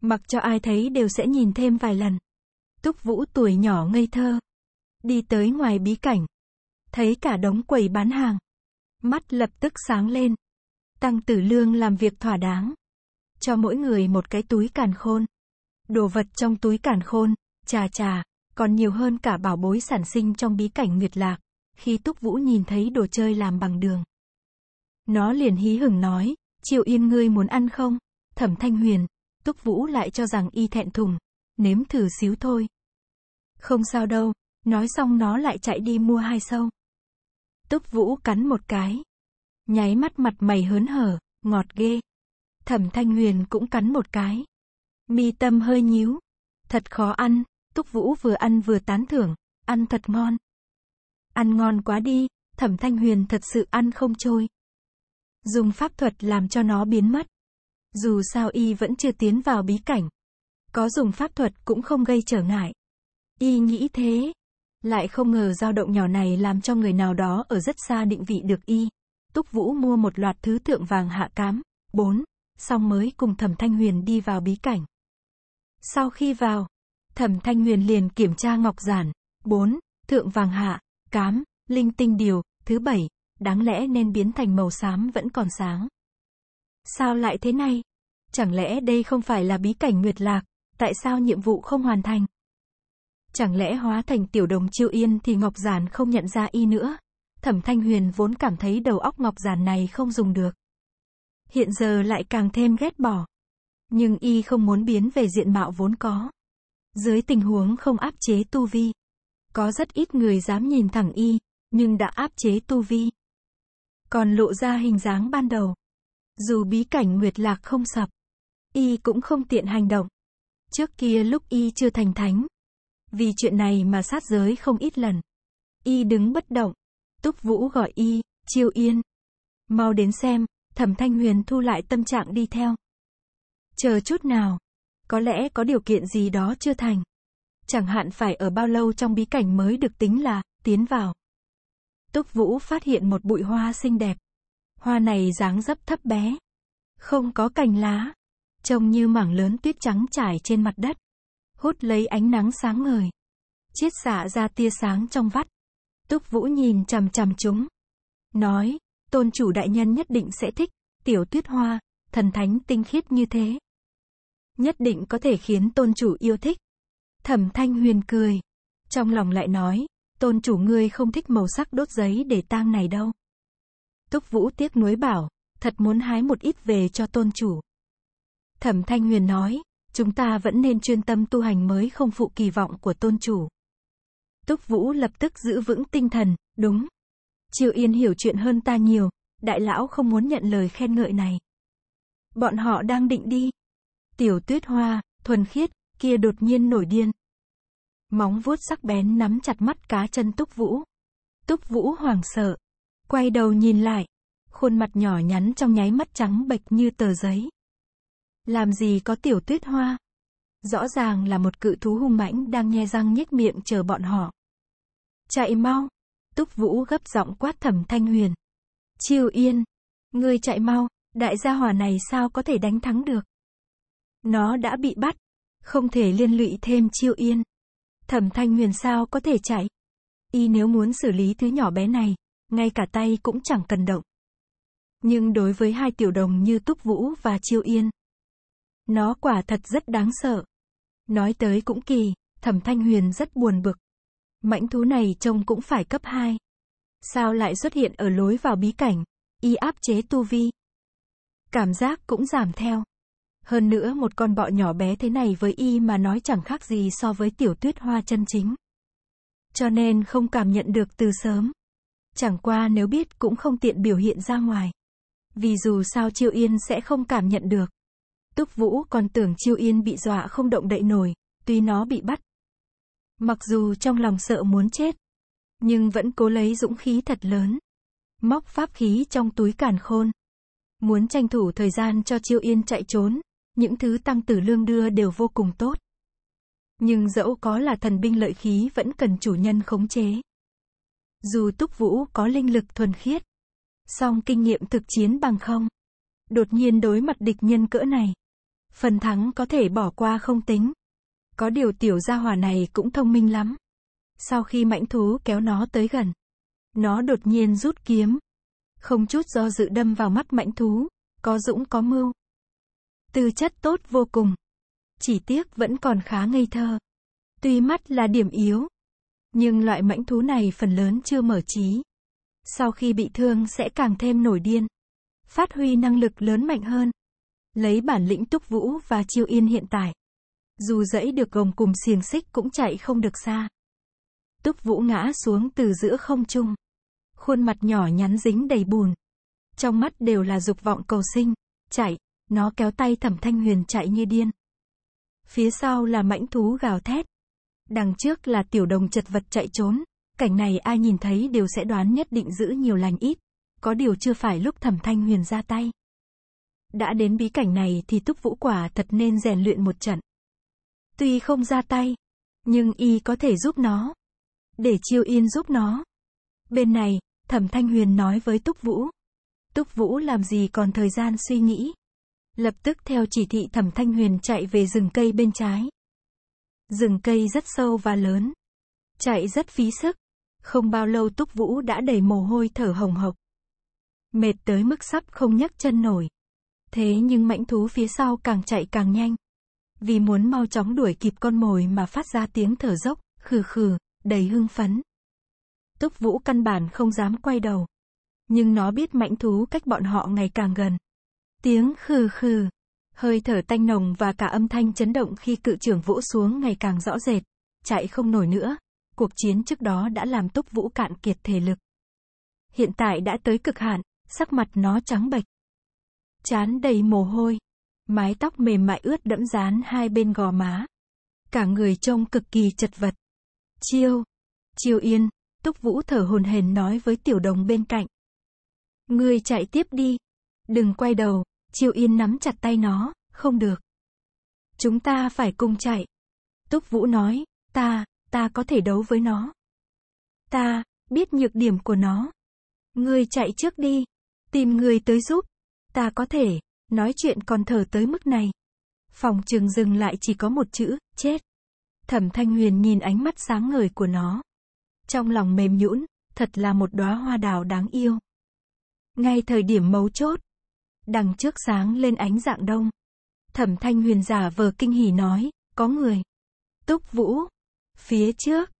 mặc cho ai thấy đều sẽ nhìn thêm vài lần. Túc Vũ tuổi nhỏ ngây thơ, đi tới ngoài bí cảnh, thấy cả đống quầy bán hàng, mắt lập tức sáng lên. Tăng Tử Lương làm việc thỏa đáng, cho mỗi người một cái túi càn khôn. Đồ vật trong túi càn khôn, chà chà, còn nhiều hơn cả bảo bối sản sinh trong bí cảnh Nguyệt Lạc. Khi Túc Vũ nhìn thấy đồ chơi làm bằng đường, nó liền hí hửng nói, Triệu Yên ngươi muốn ăn không? Thẩm Thanh Huyền, Túc Vũ lại cho rằng y thẹn thùng, nếm thử xíu thôi. Không sao đâu, nói xong nó lại chạy đi mua hai sâu. Túc Vũ cắn một cái, nháy mắt mặt mày hớn hở, ngọt ghê. Thẩm Thanh Huyền cũng cắn một cái, mi tâm hơi nhíu. Thật khó ăn. Túc Vũ vừa ăn vừa tán thưởng, ăn thật ngon. Ăn ngon quá đi, Thẩm Thanh Huyền thật sự ăn không trôi. Dùng pháp thuật làm cho nó biến mất. Dù sao y vẫn chưa tiến vào bí cảnh, có dùng pháp thuật cũng không gây trở ngại. Y nghĩ thế, lại không ngờ dao động nhỏ này làm cho người nào đó ở rất xa định vị được y. Túc Vũ mua một loạt thứ thượng vàng hạ cám, bốn, xong mới cùng Thẩm Thanh Huyền đi vào bí cảnh. Sau khi vào, Thẩm Thanh Huyền liền kiểm tra ngọc giản, bốn, thượng vàng hạ, cám, linh tinh điều, thứ bảy, đáng lẽ nên biến thành màu xám vẫn còn sáng. Sao lại thế này? Chẳng lẽ đây không phải là bí cảnh Nguyệt Lạc, tại sao nhiệm vụ không hoàn thành? Chẳng lẽ hóa thành tiểu đồng Chiêu Yên thì ngọc giản không nhận ra y nữa? Thẩm Thanh Huyền vốn cảm thấy đầu óc ngọc giản này không dùng được, hiện giờ lại càng thêm ghét bỏ. Nhưng y không muốn biến về diện mạo vốn có. Dưới tình huống không áp chế tu vi, có rất ít người dám nhìn thẳng y, nhưng đã áp chế tu vi, còn lộ ra hình dáng ban đầu, dù bí cảnh Nguyệt Lạc không sập, y cũng không tiện hành động. Trước kia lúc y chưa thành thánh, vì chuyện này mà sát giới không ít lần. Y đứng bất động, Túc Vũ gọi y, Chiêu Yên, mau đến xem. Thẩm Thanh Huyền thu lại tâm trạng đi theo. Chờ chút nào, có lẽ có điều kiện gì đó chưa thành. Chẳng hạn phải ở bao lâu trong bí cảnh mới được tính là tiến vào. Túc Vũ phát hiện một bụi hoa xinh đẹp. Hoa này dáng dấp thấp bé, không có cành lá, trông như mảng lớn tuyết trắng trải trên mặt đất, hút lấy ánh nắng sáng ngời, chiết xạ ra tia sáng trong vắt. Túc Vũ nhìn chằm chằm chúng, nói, tôn chủ đại nhân nhất định sẽ thích. Tiểu tuyết hoa, thần thánh tinh khiết như thế, nhất định có thể khiến tôn chủ yêu thích. Thẩm Thanh Huyền cười, trong lòng lại nói, tôn chủ ngươi không thích màu sắc đốt giấy để tang này đâu. Túc Vũ tiếc nuối bảo, thật muốn hái một ít về cho tôn chủ. Thẩm Thanh Huyền nói, chúng ta vẫn nên chuyên tâm tu hành mới không phụ kỳ vọng của tôn chủ. Túc Vũ lập tức giữ vững tinh thần, đúng. Chiêu Yên hiểu chuyện hơn ta nhiều, đại lão không muốn nhận lời khen ngợi này. bọn họ đang định đi. Tiểu Tuyết Hoa, thuần khiết, kia đột nhiên nổi điên. Móng vuốt sắc bén nắm chặt mắt cá chân Túc Vũ. Túc Vũ hoảng sợ, quay đầu nhìn lại, khuôn mặt nhỏ nhắn trong nháy mắt trắng bệch như tờ giấy. Làm gì có Tiểu Tuyết Hoa? Rõ ràng là một cự thú hung mãnh đang nhe răng nhếch miệng chờ bọn họ. Chạy mau! Túc Vũ gấp giọng quát Thẩm Thanh Huyền. Chiêu Yên, ngươi chạy mau, đại gia hỏa này sao có thể đánh thắng được? Nó đã bị bắt, không thể liên lụy thêm Chiêu Yên. Thẩm Thanh Huyền sao có thể chạy? Y nếu muốn xử lý thứ nhỏ bé này, ngay cả tay cũng chẳng cần động. Nhưng đối với hai tiểu đồng như Túc Vũ và Chiêu Yên, nó quả thật rất đáng sợ. Nói tới cũng kỳ, Thẩm Thanh Huyền rất buồn bực. Mãnh thú này trông cũng phải cấp hai. Sao lại xuất hiện ở lối vào bí cảnh, y áp chế tu vi. Cảm giác cũng giảm theo. Hơn nữa một con bọ nhỏ bé thế này với y mà nói chẳng khác gì so với Tiểu Tuyết Hoa chân chính. Cho nên không cảm nhận được từ sớm. Chẳng qua nếu biết cũng không tiện biểu hiện ra ngoài. Vì dù sao Chiêu Yên sẽ không cảm nhận được. Túc Vũ còn tưởng Chiêu Yên bị dọa không động đậy nổi, tuy nó bị bắt. Mặc dù trong lòng sợ muốn chết, nhưng vẫn cố lấy dũng khí thật lớn. Móc pháp khí trong túi càn khôn. Muốn tranh thủ thời gian cho Chiêu Yên chạy trốn, những thứ tăng tử lương đưa đều vô cùng tốt. Nhưng dẫu có là thần binh lợi khí vẫn cần chủ nhân khống chế. Dù Túc Vũ có linh lực thuần khiết, song kinh nghiệm thực chiến bằng không. Đột nhiên đối mặt địch nhân cỡ này, phần thắng có thể bỏ qua không tính. Có điều tiểu gia hỏa này cũng thông minh lắm. Sau khi mãnh thú kéo nó tới gần, nó đột nhiên rút kiếm, không chút do dự đâm vào mắt mãnh thú, có dũng có mưu. Tư chất tốt vô cùng, chỉ tiếc vẫn còn khá ngây thơ. Tuy mắt là điểm yếu, nhưng loại mãnh thú này phần lớn chưa mở trí. Sau khi bị thương sẽ càng thêm nổi điên, phát huy năng lực lớn mạnh hơn. Lấy bản lĩnh Túc Vũ và Chiêu Yên hiện tại, dù dẫy được gồng cùng xiềng xích cũng chạy không được xa. Túc Vũ ngã xuống từ giữa không trung, khuôn mặt nhỏ nhắn dính đầy bùn, trong mắt đều là dục vọng cầu sinh. Chạy! Nó kéo tay Thẩm Thanh Huyền chạy như điên. Phía sau là mãnh thú gào thét, đằng trước là tiểu đồng chật vật chạy trốn. Cảnh này ai nhìn thấy đều sẽ đoán nhất định giữ nhiều lành ít. Có điều chưa phải lúc Thẩm Thanh Huyền ra tay. Đã đến bí cảnh này thì Túc Vũ quả thật nên rèn luyện một trận. Tuy không ra tay, nhưng y có thể giúp nó. Để Chiêu Yên giúp nó. Bên này, Thẩm Thanh Huyền nói với Túc Vũ. Túc Vũ làm gì còn thời gian suy nghĩ. Lập tức theo chỉ thị Thẩm Thanh Huyền chạy về rừng cây bên trái. Rừng cây rất sâu và lớn. Chạy rất phí sức. Không bao lâu Túc Vũ đã đầy mồ hôi thở hồng hộc. Mệt tới mức sắp không nhấc chân nổi. Thế nhưng mãnh thú phía sau càng chạy càng nhanh. Vì muốn mau chóng đuổi kịp con mồi mà phát ra tiếng thở dốc, khừ khừ, đầy hưng phấn. Túc Vũ căn bản không dám quay đầu. Nhưng nó biết mãnh thú cách bọn họ ngày càng gần. Tiếng khừ khừ, hơi thở tanh nồng và cả âm thanh chấn động khi cự trưởng vỗ xuống ngày càng rõ rệt. Chạy không nổi nữa, cuộc chiến trước đó đã làm Túc Vũ cạn kiệt thể lực. Hiện tại đã tới cực hạn, sắc mặt nó trắng bệch. Trán đầy mồ hôi. Mái tóc mềm mại ướt đẫm dán hai bên gò má. Cả người trông cực kỳ chật vật. Chiêu! Chiêu Yên! Túc Vũ thở hổn hển nói với tiểu đồng bên cạnh. Ngươi chạy tiếp đi. Đừng quay đầu. Chiêu Yên nắm chặt tay nó. Không được. Chúng ta phải cùng chạy. Túc Vũ nói. Ta, ta có thể đấu với nó. Ta, biết nhược điểm của nó. Ngươi chạy trước đi. Tìm người tới giúp. Ta có thể. Nói chuyện còn thở tới mức này. Phòng trường dừng lại chỉ có một chữ, chết. Thẩm Thanh Huyền nhìn ánh mắt sáng ngời của nó. Trong lòng mềm nhũn, thật là một đóa hoa đào đáng yêu. Ngay thời điểm mấu chốt, đằng trước sáng lên ánh dạng đông. Thẩm Thanh Huyền giả vờ kinh hỉ nói, có người. Túc Vũ, phía trước,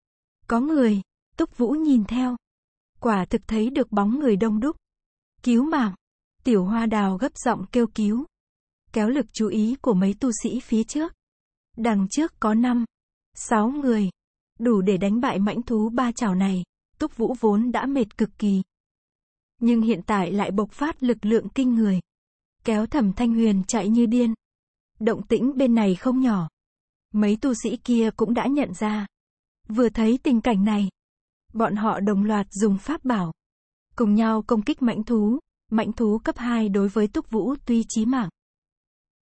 có người. Túc Vũ nhìn theo. Quả thực thấy được bóng người đông đúc. Cứu mạng! Tiểu hoa đào gấp giọng kêu cứu, kéo lực chú ý của mấy tu sĩ phía trước. Đằng trước có năm, sáu người, đủ để đánh bại mãnh thú ba chảo này. Túc Vũ vốn đã mệt cực kỳ, nhưng hiện tại lại bộc phát lực lượng kinh người. kéo Thẩm Thanh Huyền chạy như điên. Động tĩnh bên này không nhỏ. Mấy tu sĩ kia cũng đã nhận ra. Vừa thấy tình cảnh này, bọn họ đồng loạt dùng pháp bảo, cùng nhau công kích mãnh thú. Mãnh thú cấp hai đối với Túc Vũ tuy chí mạng,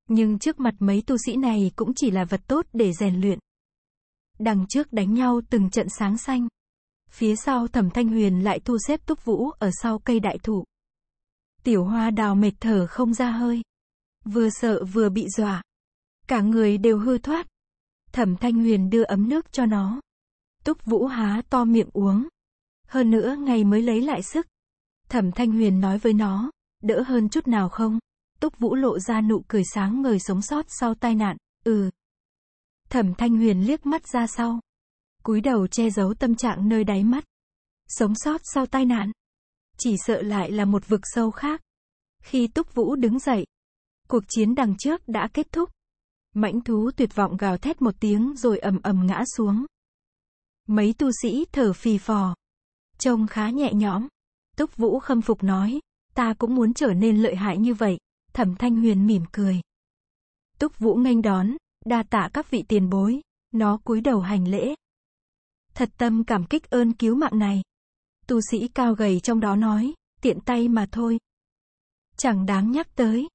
nhưng trước mặt mấy tu sĩ này cũng chỉ là vật tốt để rèn luyện. Đằng trước đánh nhau từng trận sáng xanh. Phía sau Thẩm Thanh Huyền lại thu xếp Túc Vũ ở sau cây đại thụ. Tiểu Hoa Đào mệt thở không ra hơi. Vừa sợ vừa bị dọa. Cả người đều hư thoát. Thẩm Thanh Huyền đưa ấm nước cho nó. Túc Vũ há to miệng uống. Hơn nửa ngày mới lấy lại sức. Thẩm Thanh Huyền nói với nó, đỡ hơn chút nào không? Túc Vũ lộ ra nụ cười sáng ngời sống sót sau tai nạn, ừ. Thẩm Thanh Huyền liếc mắt ra sau. Cúi đầu che giấu tâm trạng nơi đáy mắt. Sống sót sau tai nạn. Chỉ sợ lại là một vực sâu khác. Khi Túc Vũ đứng dậy, cuộc chiến đằng trước đã kết thúc. Mãnh thú tuyệt vọng gào thét một tiếng rồi ầm ầm ngã xuống. Mấy tu sĩ thở phì phò. Trông khá nhẹ nhõm. Túc Vũ khâm phục nói, ta cũng muốn trở nên lợi hại như vậy. Thẩm Thanh Huyền mỉm cười. Túc Vũ nghênh đón, đa tạ các vị tiền bối. Nó cúi đầu hành lễ. Thật tâm cảm kích ơn cứu mạng này. Tu sĩ cao gầy trong đó nói, tiện tay mà thôi. Chẳng đáng nhắc tới.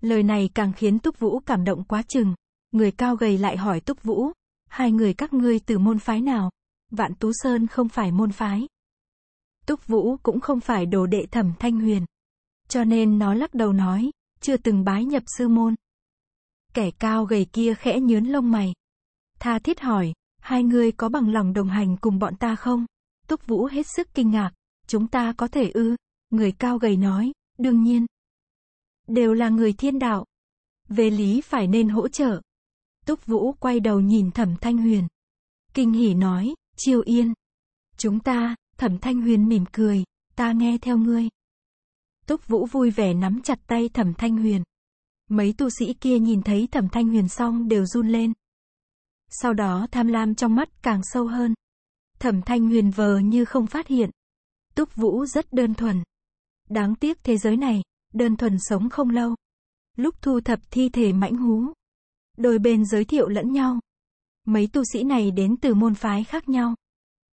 Lời này càng khiến Túc Vũ cảm động quá chừng. Người cao gầy lại hỏi Túc Vũ, hai người các ngươi từ môn phái nào? Vạn Tú Sơn không phải môn phái. Túc Vũ cũng không phải đồ đệ Thẩm Thanh Huyền. Cho nên nó lắc đầu nói, chưa từng bái nhập sư môn. Kẻ cao gầy kia khẽ nhướng lông mày. Tha thiết hỏi, hai người có bằng lòng đồng hành cùng bọn ta không? Túc Vũ hết sức kinh ngạc, chúng ta có thể ư? Người cao gầy nói, đương nhiên. Đều là người thiên đạo. Về lý phải nên hỗ trợ. Túc Vũ quay đầu nhìn Thẩm Thanh Huyền. Kinh hỉ nói, Chiêu Yên. Chúng ta, Thẩm Thanh Huyền mỉm cười, ta nghe theo ngươi. Túc Vũ vui vẻ nắm chặt tay Thẩm Thanh Huyền. Mấy tu sĩ kia nhìn thấy Thẩm Thanh Huyền xong đều run lên. Sau đó tham lam trong mắt càng sâu hơn. Thẩm Thanh Huyền vờ như không phát hiện. Túc Vũ rất đơn thuần. Đáng tiếc thế giới này, đơn thuần sống không lâu. Lúc thu thập thi thể mãnh hú, đôi bên giới thiệu lẫn nhau. Mấy tu sĩ này đến từ môn phái khác nhau.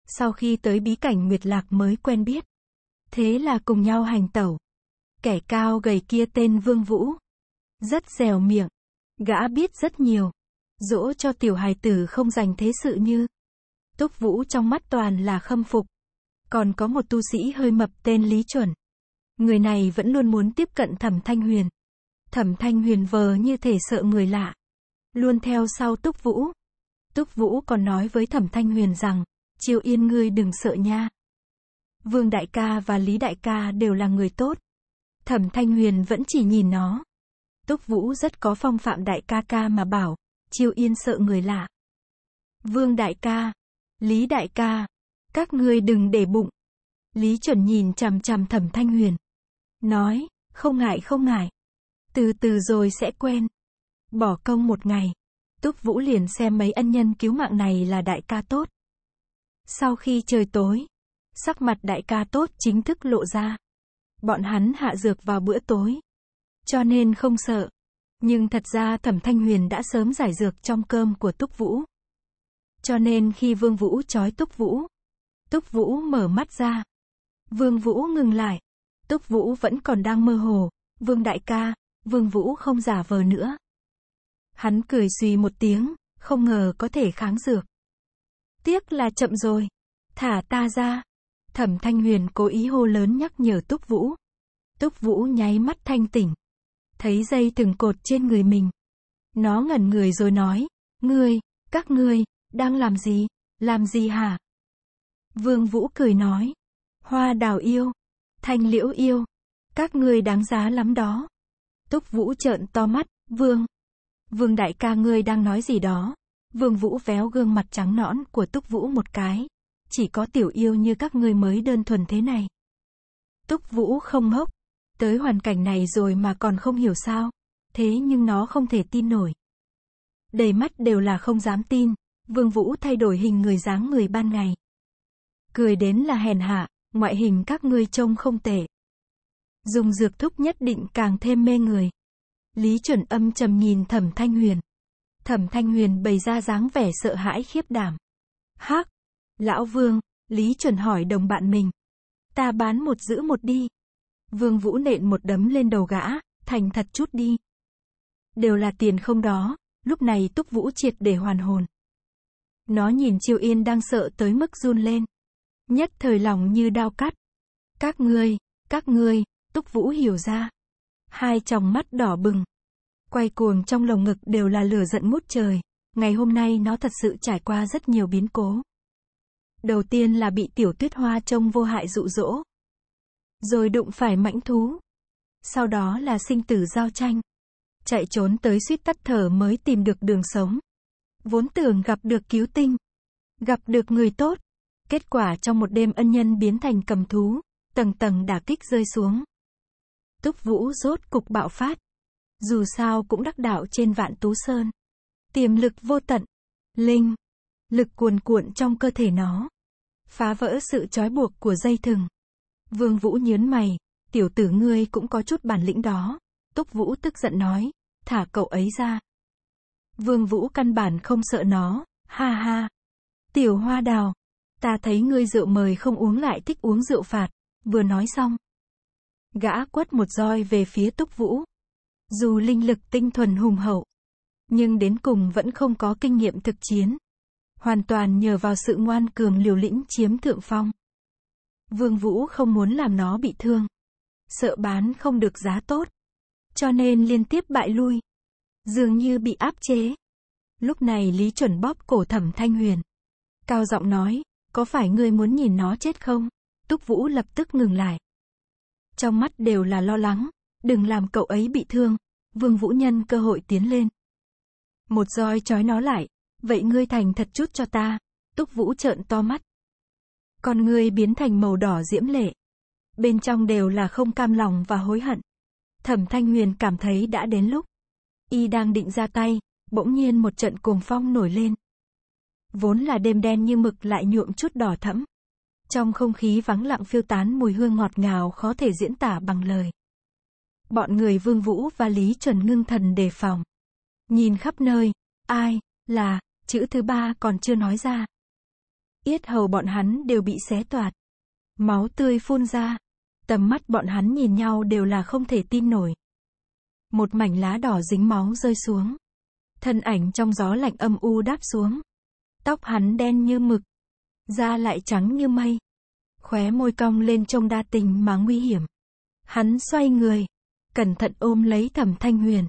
Sau khi tới bí cảnh Nguyệt Lạc mới quen biết. Thế là cùng nhau hành tẩu. Kẻ cao gầy kia tên Vương Vũ. Rất dẻo miệng. Gã biết rất nhiều. Dỗ cho tiểu hài tử không dành thế sự như. Túc Vũ trong mắt toàn là khâm phục. Còn có một tu sĩ hơi mập tên Lý Chuẩn. Người này vẫn luôn muốn tiếp cận Thẩm Thanh Huyền. Thẩm Thanh Huyền vờ như thể sợ người lạ. Luôn theo sau Túc Vũ. Túc Vũ còn nói với Thẩm Thanh Huyền rằng, Chiêu Yên ngươi đừng sợ nha. Vương Đại Ca và Lý Đại Ca đều là người tốt. Thẩm Thanh Huyền vẫn chỉ nhìn nó. Túc Vũ rất có phong phạm Đại Ca Ca mà bảo, Chiêu Yên sợ người lạ. Vương Đại Ca, Lý Đại Ca, các ngươi đừng để bụng. Lý Chuẩn nhìn chằm chằm Thẩm Thanh Huyền. Nói, không ngại không ngại. Từ từ rồi sẽ quen. Bỏ công một ngày, Túc Vũ liền xem mấy ân nhân cứu mạng này là đại ca tốt. Sau khi trời tối, sắc mặt đại ca tốt chính thức lộ ra. Bọn hắn hạ dược vào bữa tối, cho nên không sợ. Nhưng thật ra Thẩm Thanh Huyền đã sớm giải dược trong cơm của Túc Vũ. Cho nên khi Vương Vũ trói Túc Vũ, Túc Vũ mở mắt ra. Vương Vũ ngừng lại. Túc Vũ vẫn còn đang mơ hồ. Vương Đại Ca, Vương Vũ không giả vờ nữa. Hắn cười suy một tiếng, không ngờ có thể kháng dược. Tiếc là chậm rồi. Thả ta ra. Thẩm Thanh Huyền cố ý hô lớn nhắc nhở Túc Vũ. Túc Vũ nháy mắt thanh tỉnh. Thấy dây từng cột trên người mình. Nó ngẩn người rồi nói. Ngươi, các ngươi, đang làm gì? Làm gì hả? Vương Vũ cười nói. Hoa đào yêu. Thanh liễu yêu. Các ngươi đáng giá lắm đó. Túc Vũ trợn to mắt. Vương. Vương Đại Ca ngươi đang nói gì đó? Vương Vũ véo gương mặt trắng nõn của Túc Vũ một cái. Chỉ có tiểu yêu như các ngươi mới đơn thuần thế này. Túc Vũ không ngốc. Tới hoàn cảnh này rồi mà còn không hiểu sao. Thế nhưng nó không thể tin nổi. Đầy mắt đều là không dám tin. Vương Vũ thay đổi hình người dáng người ban ngày. Cười đến là hèn hạ. Ngoại hình các ngươi trông không tệ. Dùng dược thúc nhất định càng thêm mê người. Lý Chuẩn Âm trầm nhìn Thẩm Thanh Huyền. Thẩm Thanh Huyền bày ra dáng vẻ sợ hãi khiếp đảm. Hắc, lão Vương, Lý Chuẩn hỏi đồng bạn mình. Ta bán một giữ một đi. Vương Vũ nện một đấm lên đầu gã, thành thật chút đi. Đều là tiền không đó, lúc này Túc Vũ triệt để hoàn hồn. Nó nhìn Triều Yên đang sợ tới mức run lên. Nhất thời lòng như dao cắt. Các ngươi, các ngươi, Túc Vũ hiểu ra. Hai tròng mắt đỏ bừng. Quay cuồng trong lồng ngực đều là lửa giận ngút trời. Ngày hôm nay nó thật sự trải qua rất nhiều biến cố. Đầu tiên là bị Tiểu Tuyết Hoa trông vô hại dụ dỗ. Rồi đụng phải mãnh thú. Sau đó là sinh tử giao tranh. Chạy trốn tới suýt tắt thở mới tìm được đường sống. Vốn tưởng gặp được cứu tinh. Gặp được người tốt. Kết quả trong một đêm ân nhân biến thành cầm thú. Tầng tầng đả kích rơi xuống. Túc Vũ rốt cục bạo phát. Dù sao cũng đắc đạo trên Vạn Tú Sơn. Tiềm lực vô tận. Linh. Lực cuồn cuộn trong cơ thể nó. Phá vỡ sự trói buộc của dây thừng. Vương Vũ nhớn mày. Tiểu tử ngươi cũng có chút bản lĩnh đó. Túc Vũ tức giận nói. Thả cậu ấy ra. Vương Vũ căn bản không sợ nó. Ha ha. Tiểu Hoa Đào. Ta thấy ngươi rượu mời không uống lại thích uống rượu phạt. Vừa nói xong. Gã quất một roi về phía Túc Vũ. Dù linh lực tinh thuần hùng hậu, nhưng đến cùng vẫn không có kinh nghiệm thực chiến. Hoàn toàn nhờ vào sự ngoan cường liều lĩnh chiếm thượng phong. Vương Vũ không muốn làm nó bị thương. Sợ bán không được giá tốt. Cho nên liên tiếp bại lui. Dường như bị áp chế. Lúc này Lý Chuẩn bóp cổ Thẩm Thanh Huyền. Cao giọng nói, có phải ngươi muốn nhìn nó chết không? Túc Vũ lập tức ngừng lại. Trong mắt đều là lo lắng. Đừng làm cậu ấy bị thương. Vương Vũ nhân cơ hội tiến lên. Một roi trói nó lại. Vậy ngươi thành thật chút cho ta. Túc Vũ trợn to mắt. Con ngươi biến thành màu đỏ diễm lệ. Bên trong đều là không cam lòng và hối hận. Thẩm Thanh Huyền cảm thấy đã đến lúc. Y đang định ra tay. Bỗng nhiên một trận cuồng phong nổi lên. Vốn là đêm đen như mực lại nhuộm chút đỏ thẫm. Trong không khí vắng lặng phiêu tán mùi hương ngọt ngào khó thể diễn tả bằng lời. Bọn người Vương Vũ và Lý Chuẩn ngưng thần đề phòng. Nhìn khắp nơi, ai, là, chữ thứ ba còn chưa nói ra. Yết hầu bọn hắn đều bị xé toạc. Máu tươi phun ra. Tầm mắt bọn hắn nhìn nhau đều là không thể tin nổi. Một mảnh lá đỏ dính máu rơi xuống. Thân ảnh trong gió lạnh âm u đáp xuống. Tóc hắn đen như mực. Da lại trắng như mây. Khóe môi cong lên trông đa tình mà nguy hiểm. Hắn xoay người. Cẩn thận ôm lấy Thẩm Thanh Huyền.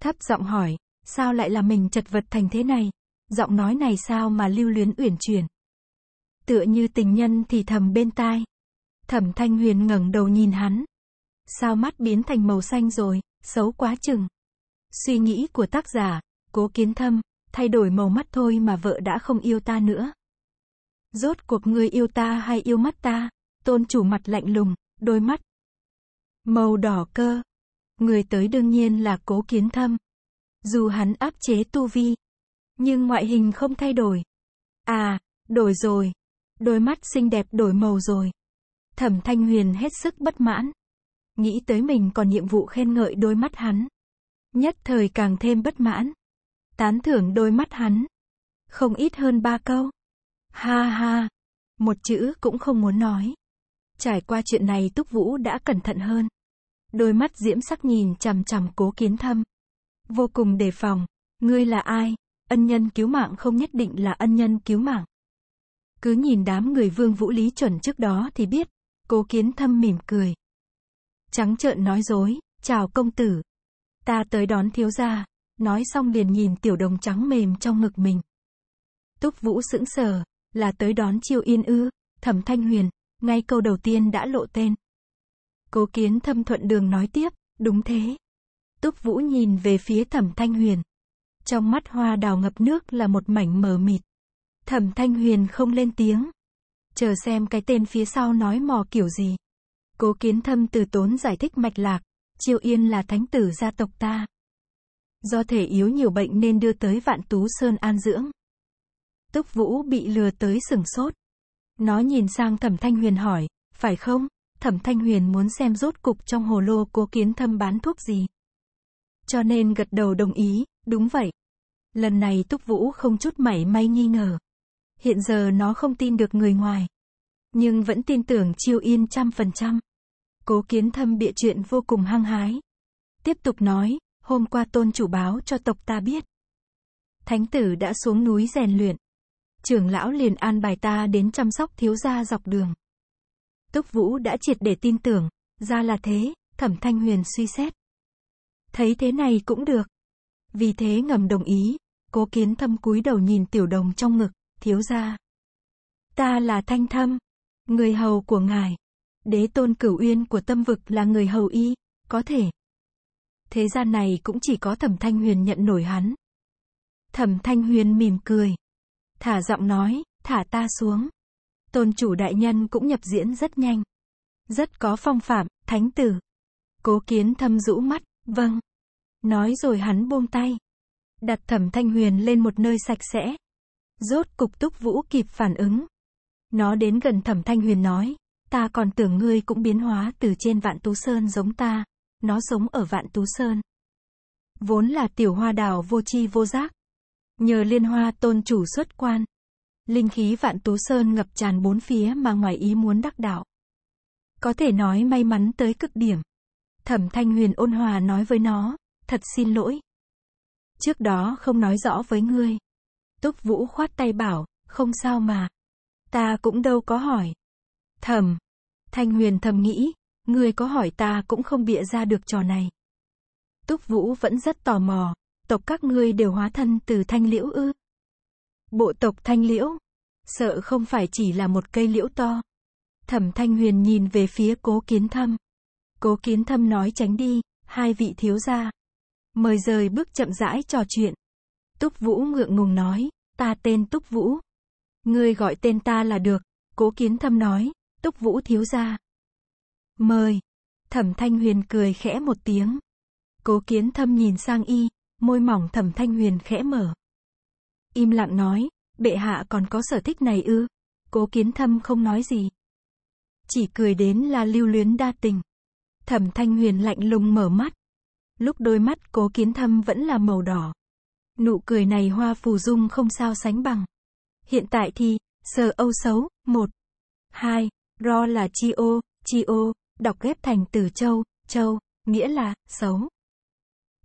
Thấp giọng hỏi. Sao lại là mình chật vật thành thế này? Giọng nói này sao mà lưu luyến uyển chuyển. Tựa như tình nhân thì thầm bên tai. Thẩm Thanh Huyền ngẩng đầu nhìn hắn. Sao mắt biến thành màu xanh rồi? Xấu quá chừng. Suy nghĩ của tác giả Cố Kiến Thâm. Thay đổi màu mắt thôi mà vợ đã không yêu ta nữa. Rốt cuộc ngươi yêu ta hay yêu mắt ta? Tôn chủ mặt lạnh lùng, đôi mắt màu đỏ cơ. Người tới đương nhiên là Cố Kiến Thâm. Dù hắn áp chế tu vi, nhưng ngoại hình không thay đổi. À, đổi rồi. Đôi mắt xinh đẹp đổi màu rồi. Thẩm Thanh Huyền hết sức bất mãn. Nghĩ tới mình còn nhiệm vụ khen ngợi đôi mắt hắn. Nhất thời càng thêm bất mãn. Tán thưởng đôi mắt hắn. Không ít hơn ba câu. Ha ha. Một chữ cũng không muốn nói. Trải qua chuyện này Túc Vũ đã cẩn thận hơn. Đôi mắt diễm sắc nhìn chằm chằm Cố Kiến Thâm. Vô cùng đề phòng. Ngươi là ai? Ân nhân cứu mạng không nhất định là ân nhân cứu mạng. Cứ nhìn đám người Vương Vũ Lý Chuẩn trước đó thì biết. Cố Kiến Thâm mỉm cười. Trắng trợn nói dối. Chào công tử. Ta tới đón thiếu gia. Nói xong liền nhìn tiểu đồng trắng mềm trong ngực mình. Túc Vũ sững sờ. Là tới đón Chiêu Yên ư? Thẩm Thanh Huyền ngay câu đầu tiên đã lộ tên. Cố Kiến Thâm thuận đường nói tiếp. Đúng thế. Túc Vũ nhìn về phía Thẩm Thanh Huyền. Trong mắt hoa đào ngập nước là một mảnh mờ mịt. Thẩm Thanh Huyền không lên tiếng. Chờ xem cái tên phía sau nói mò kiểu gì. Cố Kiến Thâm từ tốn giải thích mạch lạc. Chiêu Yên là thánh tử gia tộc ta. Do thể yếu nhiều bệnh nên đưa tới Vạn Tú Sơn an dưỡng. Túc Vũ bị lừa tới sửng sốt. Nó nhìn sang Thẩm Thanh Huyền hỏi, phải không? Thẩm Thanh Huyền muốn xem rốt cục trong hồ lô Cố Kiến Thâm bán thuốc gì. cho nên gật đầu đồng ý, đúng vậy. Lần này Túc Vũ không chút mảy may nghi ngờ. Hiện giờ nó không tin được người ngoài, nhưng vẫn tin tưởng Chiêu Yên trăm phần trăm. Cố Kiến Thâm bịa chuyện vô cùng hăng hái. Tiếp tục nói, hôm qua tôn chủ báo cho tộc ta biết. Thánh tử đã xuống núi rèn luyện. Trưởng lão liền an bài ta đến chăm sóc thiếu gia dọc đường. Túc Vũ đã triệt để tin tưởng, ra là thế, Thẩm Thanh Huyền suy xét. Thấy thế này cũng được. Vì thế ngầm đồng ý, Cố Kiến Thâm cúi đầu nhìn tiểu đồng trong ngực, thiếu gia. Ta là Thanh Thâm, người hầu của ngài. Đế tôn Cửu Uyên của Tâm Vực là người hầu y, có thể. Thế gian này cũng chỉ có Thẩm Thanh Huyền nhận nổi hắn. Thẩm Thanh Huyền mỉm cười. Thả giọng nói, thả ta xuống. Tôn chủ đại nhân cũng nhập diễn rất nhanh. Rất có phong phạm, thánh tử. Cố Kiến Thâm rũ mắt, vâng. Nói rồi hắn buông tay. Đặt Thẩm Thanh Huyền lên một nơi sạch sẽ. Rốt cục Túc Vũ kịp phản ứng. Nó đến gần Thẩm Thanh Huyền nói, ta còn tưởng ngươi cũng biến hóa từ trên Vạn Tú Sơn giống ta. Nó sống ở Vạn Tú Sơn. Vốn là tiểu hoa đào vô tri vô giác. Nhờ Liên Hoa tôn chủ xuất quan, linh khí Vạn Tú Sơn ngập tràn bốn phía mà ngoài ý muốn đắc đạo. Có thể nói may mắn tới cực điểm. Thẩm Thanh Huyền ôn hòa nói với nó, thật xin lỗi. Trước đó không nói rõ với ngươi. Túc Vũ khoát tay bảo, không sao mà. Ta cũng đâu có hỏi. Thẩm Thanh Huyền thầm nghĩ, ngươi có hỏi ta cũng không bịa ra được trò này. Túc Vũ vẫn rất tò mò. Tộc các ngươi đều hóa thân từ thanh liễu ư? Bộ tộc thanh liễu, sợ không phải chỉ là một cây liễu to. Thẩm Thanh Huyền nhìn về phía Cố Kiến Thâm. Cố Kiến Thâm nói tránh đi, hai vị thiếu gia. Mời rời bước chậm rãi trò chuyện. Túc Vũ ngượng ngùng nói, ta tên Túc Vũ. Ngươi gọi tên ta là được, Cố Kiến Thâm nói, Túc Vũ thiếu gia. Mời. Thẩm Thanh Huyền cười khẽ một tiếng. Cố Kiến Thâm nhìn sang y. Môi mỏng Thẩm Thanh Huyền khẽ mở. Im lặng nói, bệ hạ còn có sở thích này ư? Cố Kiến Thâm không nói gì. Chỉ cười đến là lưu luyến đa tình. Thẩm Thanh Huyền lạnh lùng mở mắt. Lúc đôi mắt Cố Kiến Thâm vẫn là màu đỏ. Nụ cười này hoa phù dung không sao sánh bằng. Hiện tại thì, sờ âu xấu, một. Hai, ro là chi ô, chi ô, đọc ghép thành từ châu, châu, nghĩa là, xấu.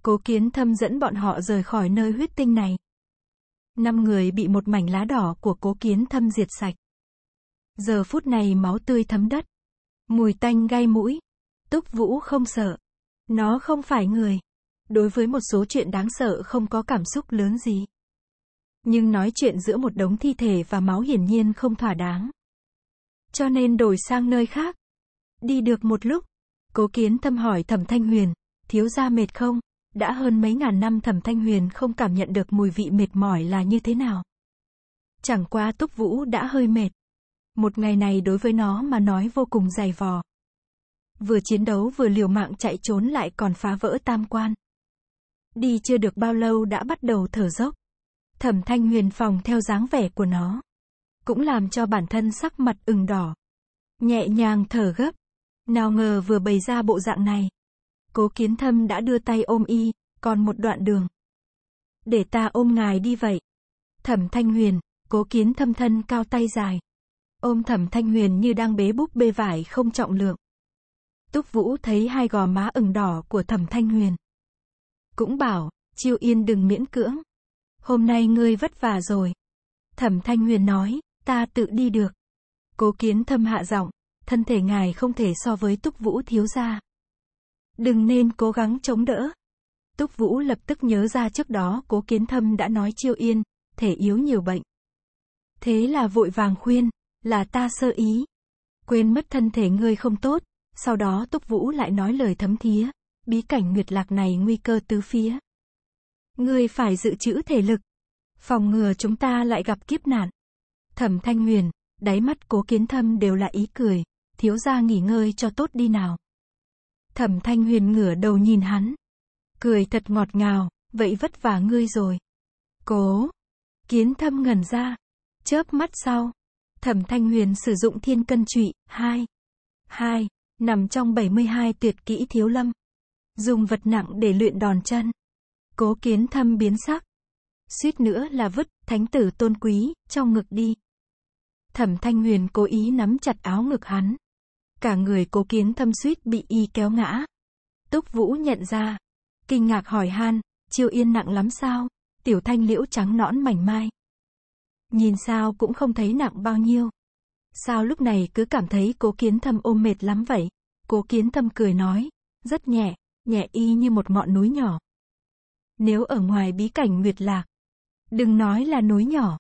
Cố Kiến Thâm dẫn bọn họ rời khỏi nơi huyết tinh này. Năm người bị một mảnh lá đỏ của Cố Kiến Thâm diệt sạch. Giờ phút này máu tươi thấm đất. Mùi tanh gai mũi. Túc Vũ không sợ. Nó không phải người. Đối với một số chuyện đáng sợ không có cảm xúc lớn gì. Nhưng nói chuyện giữa một đống thi thể và máu hiển nhiên không thỏa đáng. Cho nên đổi sang nơi khác. Đi được một lúc, Cố Kiến Thâm hỏi Thẩm Thanh Huyền, thiếu gia mệt không? Đã hơn mấy ngàn năm Thẩm Thanh Huyền không cảm nhận được mùi vị mệt mỏi là như thế nào. Chẳng qua Túc Vũ đã hơi mệt. Một ngày này đối với nó mà nói vô cùng dày vò. Vừa chiến đấu vừa liều mạng chạy trốn lại còn phá vỡ tam quan. Đi chưa được bao lâu đã bắt đầu thở dốc. Thẩm Thanh Huyền phòng theo dáng vẻ của nó. Cũng làm cho bản thân sắc mặt ửng đỏ. Nhẹ nhàng thở gấp. Nào ngờ vừa bày ra bộ dạng này. Cố Kiến Thâm đã đưa tay ôm y, còn một đoạn đường. Để ta ôm ngài đi vậy. Thẩm Thanh Huyền, Cố Kiến Thâm thân cao tay dài. Ôm Thẩm Thanh Huyền như đang bế búp bê vải không trọng lượng. Túc Vũ thấy hai gò má ửng đỏ của Thẩm Thanh Huyền. Cũng bảo, Chiêu Yên đừng miễn cưỡng. Hôm nay ngươi vất vả rồi. Thẩm Thanh Huyền nói, ta tự đi được. Cố Kiến Thâm hạ giọng, thân thể ngài không thể so với Túc Vũ thiếu gia. Đừng nên cố gắng chống đỡ. Túc Vũ lập tức nhớ ra trước đó Cố Kiến Thâm đã nói Chiêu Yên, thể yếu nhiều bệnh. Thế là vội vàng khuyên, là ta sơ ý. Quên mất thân thể ngươi không tốt, sau đó Túc Vũ lại nói lời thấm thía, bí cảnh nguyệt lạc này nguy cơ tứ phía. Ngươi phải dự trữ thể lực, phòng ngừa chúng ta lại gặp kiếp nạn. Thẩm Thanh Huyền, đáy mắt Cố Kiến Thâm đều là ý cười, thiếu gia nghỉ ngơi cho tốt đi nào. Thẩm Thanh Huyền ngửa đầu nhìn hắn. Cười thật ngọt ngào, vậy vất vả ngươi rồi. Cố Kiến Thâm ngẩn ra. Chớp mắt sau, Thẩm Thanh Huyền sử dụng thiên cân trụy, hai. Hai, nằm trong bảy mươi hai tuyệt kỹ thiếu lâm. Dùng vật nặng để luyện đòn chân. Cố Kiến Thâm biến sắc. Suýt nữa là vứt thánh tử tôn quý trong ngực đi. Thẩm Thanh Huyền cố ý nắm chặt áo ngực hắn. Cả người Cố Kiến Thâm suýt bị y kéo ngã. Túc Vũ nhận ra. Kinh ngạc hỏi han. Chiêu Yên nặng lắm sao? Tiểu thanh liễu trắng nõn mảnh mai. Nhìn sao cũng không thấy nặng bao nhiêu. Sao lúc này cứ cảm thấy Cố Kiến Thâm ôm mệt lắm vậy? Cố Kiến Thâm cười nói. Rất nhẹ, nhẹ y như một ngọn núi nhỏ. Nếu ở ngoài bí cảnh Nguyệt Lạc, đừng nói là núi nhỏ.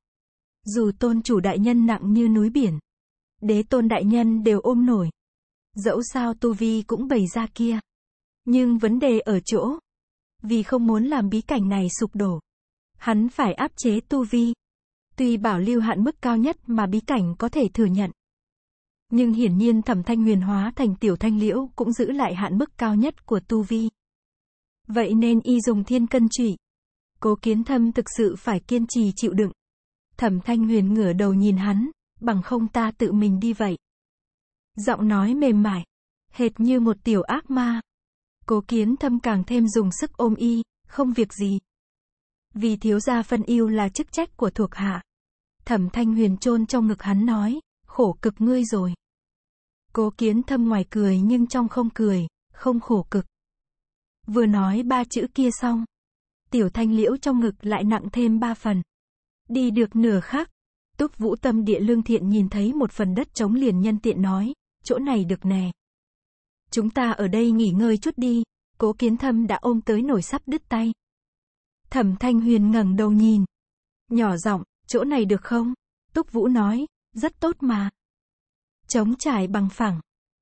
Dù tôn chủ đại nhân nặng như núi biển, đế tôn đại nhân đều ôm nổi. Dẫu sao tu vi cũng bày ra kia. Nhưng vấn đề ở chỗ, vì không muốn làm bí cảnh này sụp đổ, hắn phải áp chế tu vi. Tuy bảo lưu hạn mức cao nhất mà bí cảnh có thể thừa nhận, nhưng hiển nhiên Thẩm Thanh Huyền hóa thành tiểu thanh liễu cũng giữ lại hạn mức cao nhất của tu vi. Vậy nên y dùng thiên cân trụy. Cố Kiến Thâm thực sự phải kiên trì chịu đựng. Thẩm Thanh Huyền ngửa đầu nhìn hắn, bằng không ta tự mình đi vậy. Giọng nói mềm mại, hệt như một tiểu ác ma. Cố Kiến Thâm càng thêm dùng sức ôm y, không việc gì. Vì thiếu gia phân ưu là chức trách của thuộc hạ. Thẩm Thanh Huyền chôn trong ngực hắn nói, khổ cực ngươi rồi. Cố Kiến Thâm ngoài cười nhưng trong không cười, không khổ cực. Vừa nói ba chữ kia xong, tiểu thanh liễu trong ngực lại nặng thêm ba phần. Đi được nửa khắc, Túc Vũ tâm địa lương thiện nhìn thấy một phần đất trống liền nhân tiện nói, chỗ này được nè. Chúng ta ở đây nghỉ ngơi chút đi. Cố Kiến Thâm đã ôm tới nổi sắp đứt tay. Thẩm Thanh Huyền ngẩng đầu nhìn. Nhỏ giọng, chỗ này được không? Túc Vũ nói, rất tốt mà. Trống trải bằng phẳng,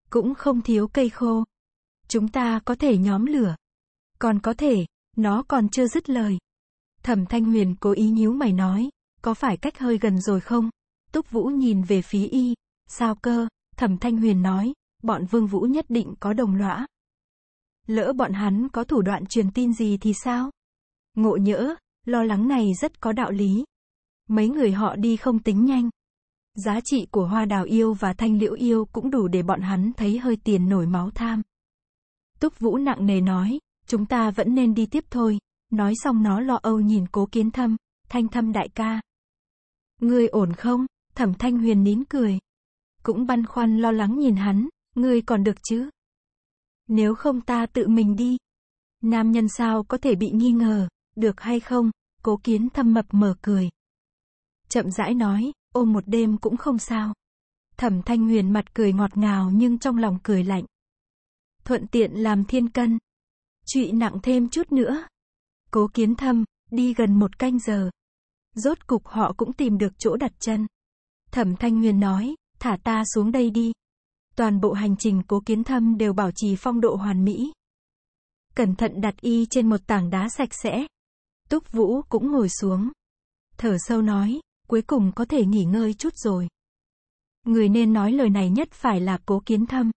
cũng không thiếu cây khô. Chúng ta có thể nhóm lửa. Còn có thể, nó còn chưa dứt lời. Thẩm Thanh Huyền cố ý nhíu mày nói, có phải cách hơi gần rồi không? Túc Vũ nhìn về phía y, sao cơ? Thẩm Thanh Huyền nói, bọn Vương Vũ nhất định có đồng lõa. Lỡ bọn hắn có thủ đoạn truyền tin gì thì sao? Ngộ nhỡ, lo lắng này rất có đạo lý. Mấy người họ đi không tính nhanh. Giá trị của hoa đào yêu và thanh liễu yêu cũng đủ để bọn hắn thấy hơi tiền nổi máu tham. Túc Vũ nặng nề nói, chúng ta vẫn nên đi tiếp thôi. Nói xong nó lo âu nhìn Cố Kiến Thâm, Thanh Thâm đại ca. Ngươi ổn không? Thẩm Thanh Huyền nín cười. Cũng băn khoăn lo lắng nhìn hắn, ngươi còn được chứ? Nếu không ta tự mình đi. Nam nhân sao có thể bị nghi ngờ, được hay không? Cố Kiến Thâm mập mờ cười. Chậm rãi nói, ôm một đêm cũng không sao. Thẩm Thanh Huyền mặt cười ngọt ngào nhưng trong lòng cười lạnh. Thuận tiện làm thiên cân trụy nặng thêm chút nữa. Cố Kiến Thâm đi gần một canh giờ, rốt cục họ cũng tìm được chỗ đặt chân. Thẩm Thanh Huyền nói, thả ta xuống đây đi. Toàn bộ hành trình Cố Kiến Thâm đều bảo trì phong độ hoàn mỹ, cẩn thận đặt y trên một tảng đá sạch sẽ. Túc Vũ cũng ngồi xuống, thở sâu nói, cuối cùng có thể nghỉ ngơi chút rồi. Người nên nói lời này nhất phải là Cố Kiến Thâm.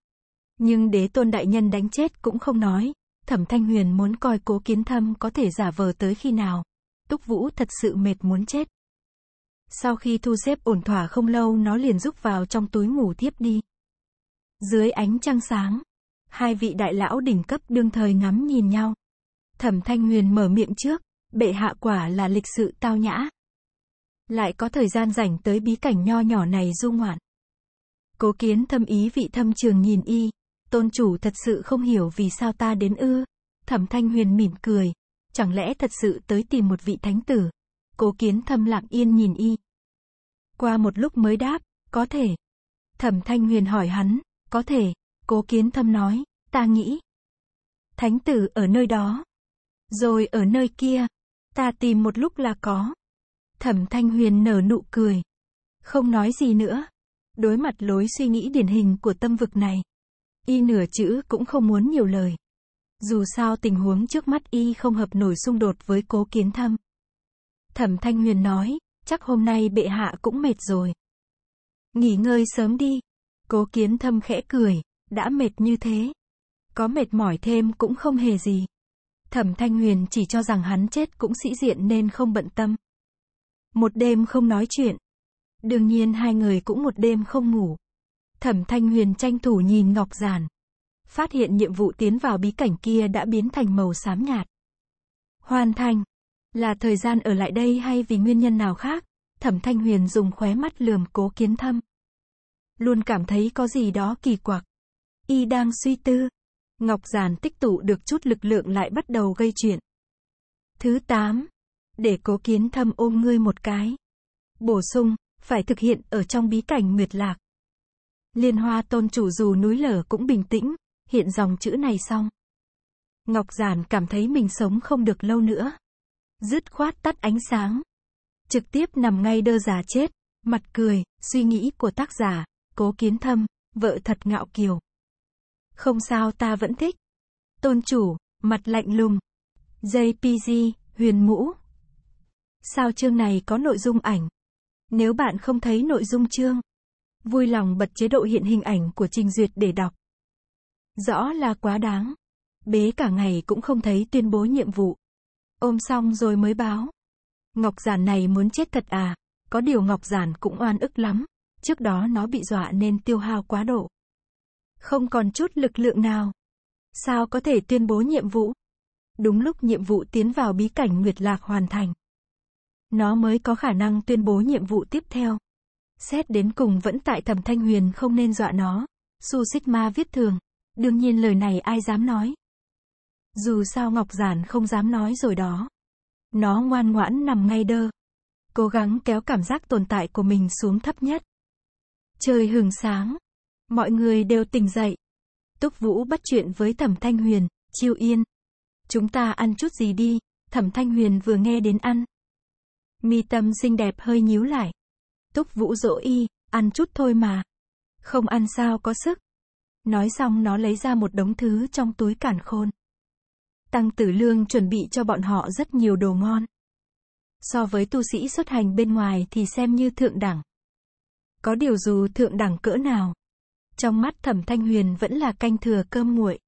Nhưng đế tôn đại nhân đánh chết cũng không nói. Thẩm Thanh Huyền muốn coi Cố Kiến Thâm có thể giả vờ tới khi nào. Túc Vũ thật sự mệt muốn chết. Sau khi thu xếp ổn thỏa không lâu nó liền rúc vào trong túi ngủ thiếp đi. Dưới ánh trăng sáng, hai vị đại lão đỉnh cấp đương thời ngắm nhìn nhau. Thẩm Thanh Huyền mở miệng trước, bệ hạ quả là lịch sự tao nhã. Lại có thời gian rảnh tới bí cảnh nho nhỏ này du ngoạn. Cố Kiến Thâm ý vị thâm trường nhìn y. Tôn chủ thật sự không hiểu vì sao ta đến ư? Thẩm Thanh Huyền mỉm cười. Chẳng lẽ thật sự tới tìm một vị thánh tử? Cố Kiến Thâm lặng yên nhìn y. Qua một lúc mới đáp, có thể. Thẩm Thanh Huyền hỏi hắn, có thể. Cố Kiến Thâm nói, ta nghĩ. Thánh tử ở nơi đó. Rồi ở nơi kia. Ta tìm một lúc là có. Thẩm Thanh Huyền nở nụ cười. Không nói gì nữa. Đối mặt lối suy nghĩ điển hình của tâm vực này, y nửa chữ cũng không muốn nhiều lời. Dù sao tình huống trước mắt y không hợp nổi xung đột với Cố Kiến Thâm. Thẩm Thanh Huyền nói, chắc hôm nay bệ hạ cũng mệt rồi. Nghỉ ngơi sớm đi. Cố Kiến Thâm khẽ cười, đã mệt như thế. Có mệt mỏi thêm cũng không hề gì. Thẩm Thanh Huyền chỉ cho rằng hắn chết cũng sĩ diện nên không bận tâm. Một đêm không nói chuyện. Đương nhiên hai người cũng một đêm không ngủ. Thẩm Thanh Huyền tranh thủ nhìn ngọc giản. phát hiện nhiệm vụ tiến vào bí cảnh kia đã biến thành màu xám nhạt. Hoàn thành. Là thời gian ở lại đây hay vì nguyên nhân nào khác, Thẩm Thanh Huyền dùng khóe mắt lườm Cố Kiến Thâm. Luôn cảm thấy có gì đó kỳ quặc. Y đang suy tư. Ngọc giản tích tụ được chút lực lượng lại bắt đầu gây chuyện. Thứ tám. Để Cố Kiến Thâm ôm ngươi một cái. Bổ sung, phải thực hiện ở trong bí cảnh Nguyệt Lạc. Liên Hoa tôn chủ dù núi lở cũng bình tĩnh, hiện dòng chữ này xong. Ngọc giản cảm thấy mình sống không được lâu nữa. Dứt khoát tắt ánh sáng. Trực tiếp nằm ngay đơ giả chết, mặt cười, suy nghĩ của tác giả, Cố Kiến Thâm, vợ thật ngạo kiều. Không sao ta vẫn thích. Tôn chủ, mặt lạnh lùng. gi pê giê, Huyền Mũ. Sao chương này có nội dung ảnh? Nếu bạn không thấy nội dung chương, vui lòng bật chế độ hiện hình ảnh của trình duyệt để đọc. Rõ là quá đáng. Bế cả ngày cũng không thấy tuyên bố nhiệm vụ. Ôm xong rồi mới báo. Ngọc giản này muốn chết thật à? Có điều ngọc giản cũng oan ức lắm. Trước đó nó bị dọa nên tiêu hao quá độ. Không còn chút lực lượng nào. Sao có thể tuyên bố nhiệm vụ? Đúng lúc nhiệm vụ tiến vào bí cảnh Nguyệt Lạc hoàn thành, nó mới có khả năng tuyên bố nhiệm vụ tiếp theo. Xét đến cùng vẫn tại Thẩm Thanh Huyền không nên dọa nó. Su Xích Ma viết thường. Đương nhiên lời này ai dám nói. Dù sao ngọc giản không dám nói rồi đó. Nó ngoan ngoãn nằm ngay đơ. Cố gắng kéo cảm giác tồn tại của mình xuống thấp nhất. Trời hừng sáng. Mọi người đều tỉnh dậy. Túc Vũ bắt chuyện với Thẩm Thanh Huyền, Chiêu Yên. Chúng ta ăn chút gì đi, Thẩm Thanh Huyền vừa nghe đến ăn. Mi tâm xinh đẹp hơi nhíu lại. Túc Vũ dỗ y, ăn chút thôi mà. Không ăn sao có sức. Nói xong nó lấy ra một đống thứ trong túi càn khôn. Tăng Tử Lương chuẩn bị cho bọn họ rất nhiều đồ ngon. So với tu sĩ xuất hành bên ngoài thì xem như thượng đẳng. Có điều dù thượng đẳng cỡ nào, trong mắt Thẩm Thanh Huyền vẫn là canh thừa cơm nguội.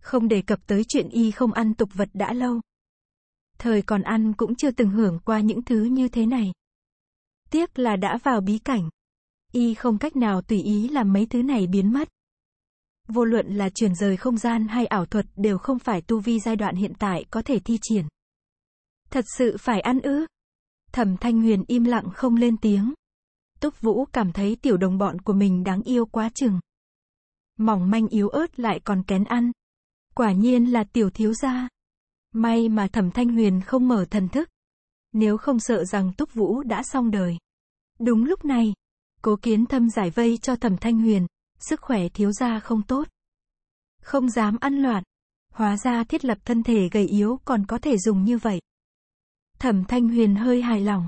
Không đề cập tới chuyện y không ăn tục vật đã lâu. Thời còn ăn cũng chưa từng hưởng qua những thứ như thế này. Tiếc là đã vào bí cảnh. Y không cách nào tùy ý làm mấy thứ này biến mất. Vô luận là chuyển rời không gian hay ảo thuật đều không phải tu vi giai đoạn hiện tại có thể thi triển. Thật sự phải ăn ư? Thẩm Thanh Huyền im lặng không lên tiếng. Túc Vũ cảm thấy tiểu đồng bọn của mình đáng yêu quá chừng. Mỏng manh yếu ớt lại còn kén ăn. Quả nhiên là tiểu thiếu gia. May mà Thẩm Thanh Huyền không mở thần thức. Nếu không sợ rằng Túc Vũ đã xong đời. Đúng lúc này, Cố Kiến Thâm giải vây cho Thẩm Thanh Huyền. Sức khỏe thiếu gia không tốt. Không dám ăn loạn. Hóa ra thiết lập thân thể gầy yếu còn có thể dùng như vậy. Thẩm Thanh Huyền hơi hài lòng.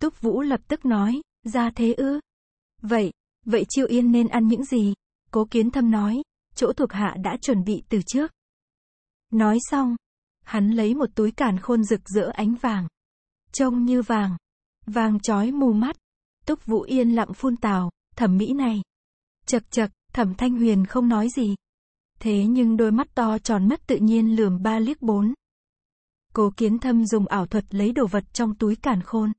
Túc Vũ lập tức nói, ra thế ư? Vậy, vậy Chiêu Yên nên ăn những gì? Cố Kiến Thâm nói, chỗ thuộc hạ đã chuẩn bị từ trước. Nói xong, hắn lấy một túi càn khôn rực rỡ ánh vàng. Trông như vàng. Vàng chói mù mắt. Túc Vũ yên lặng phun tào, thẩm mỹ này. Chậc chậc, Thẩm Thanh Huyền không nói gì. Thế nhưng đôi mắt to tròn mất tự nhiên lườm ba liếc bốn. Cố Kiến Thâm dùng ảo thuật lấy đồ vật trong túi càn khôn.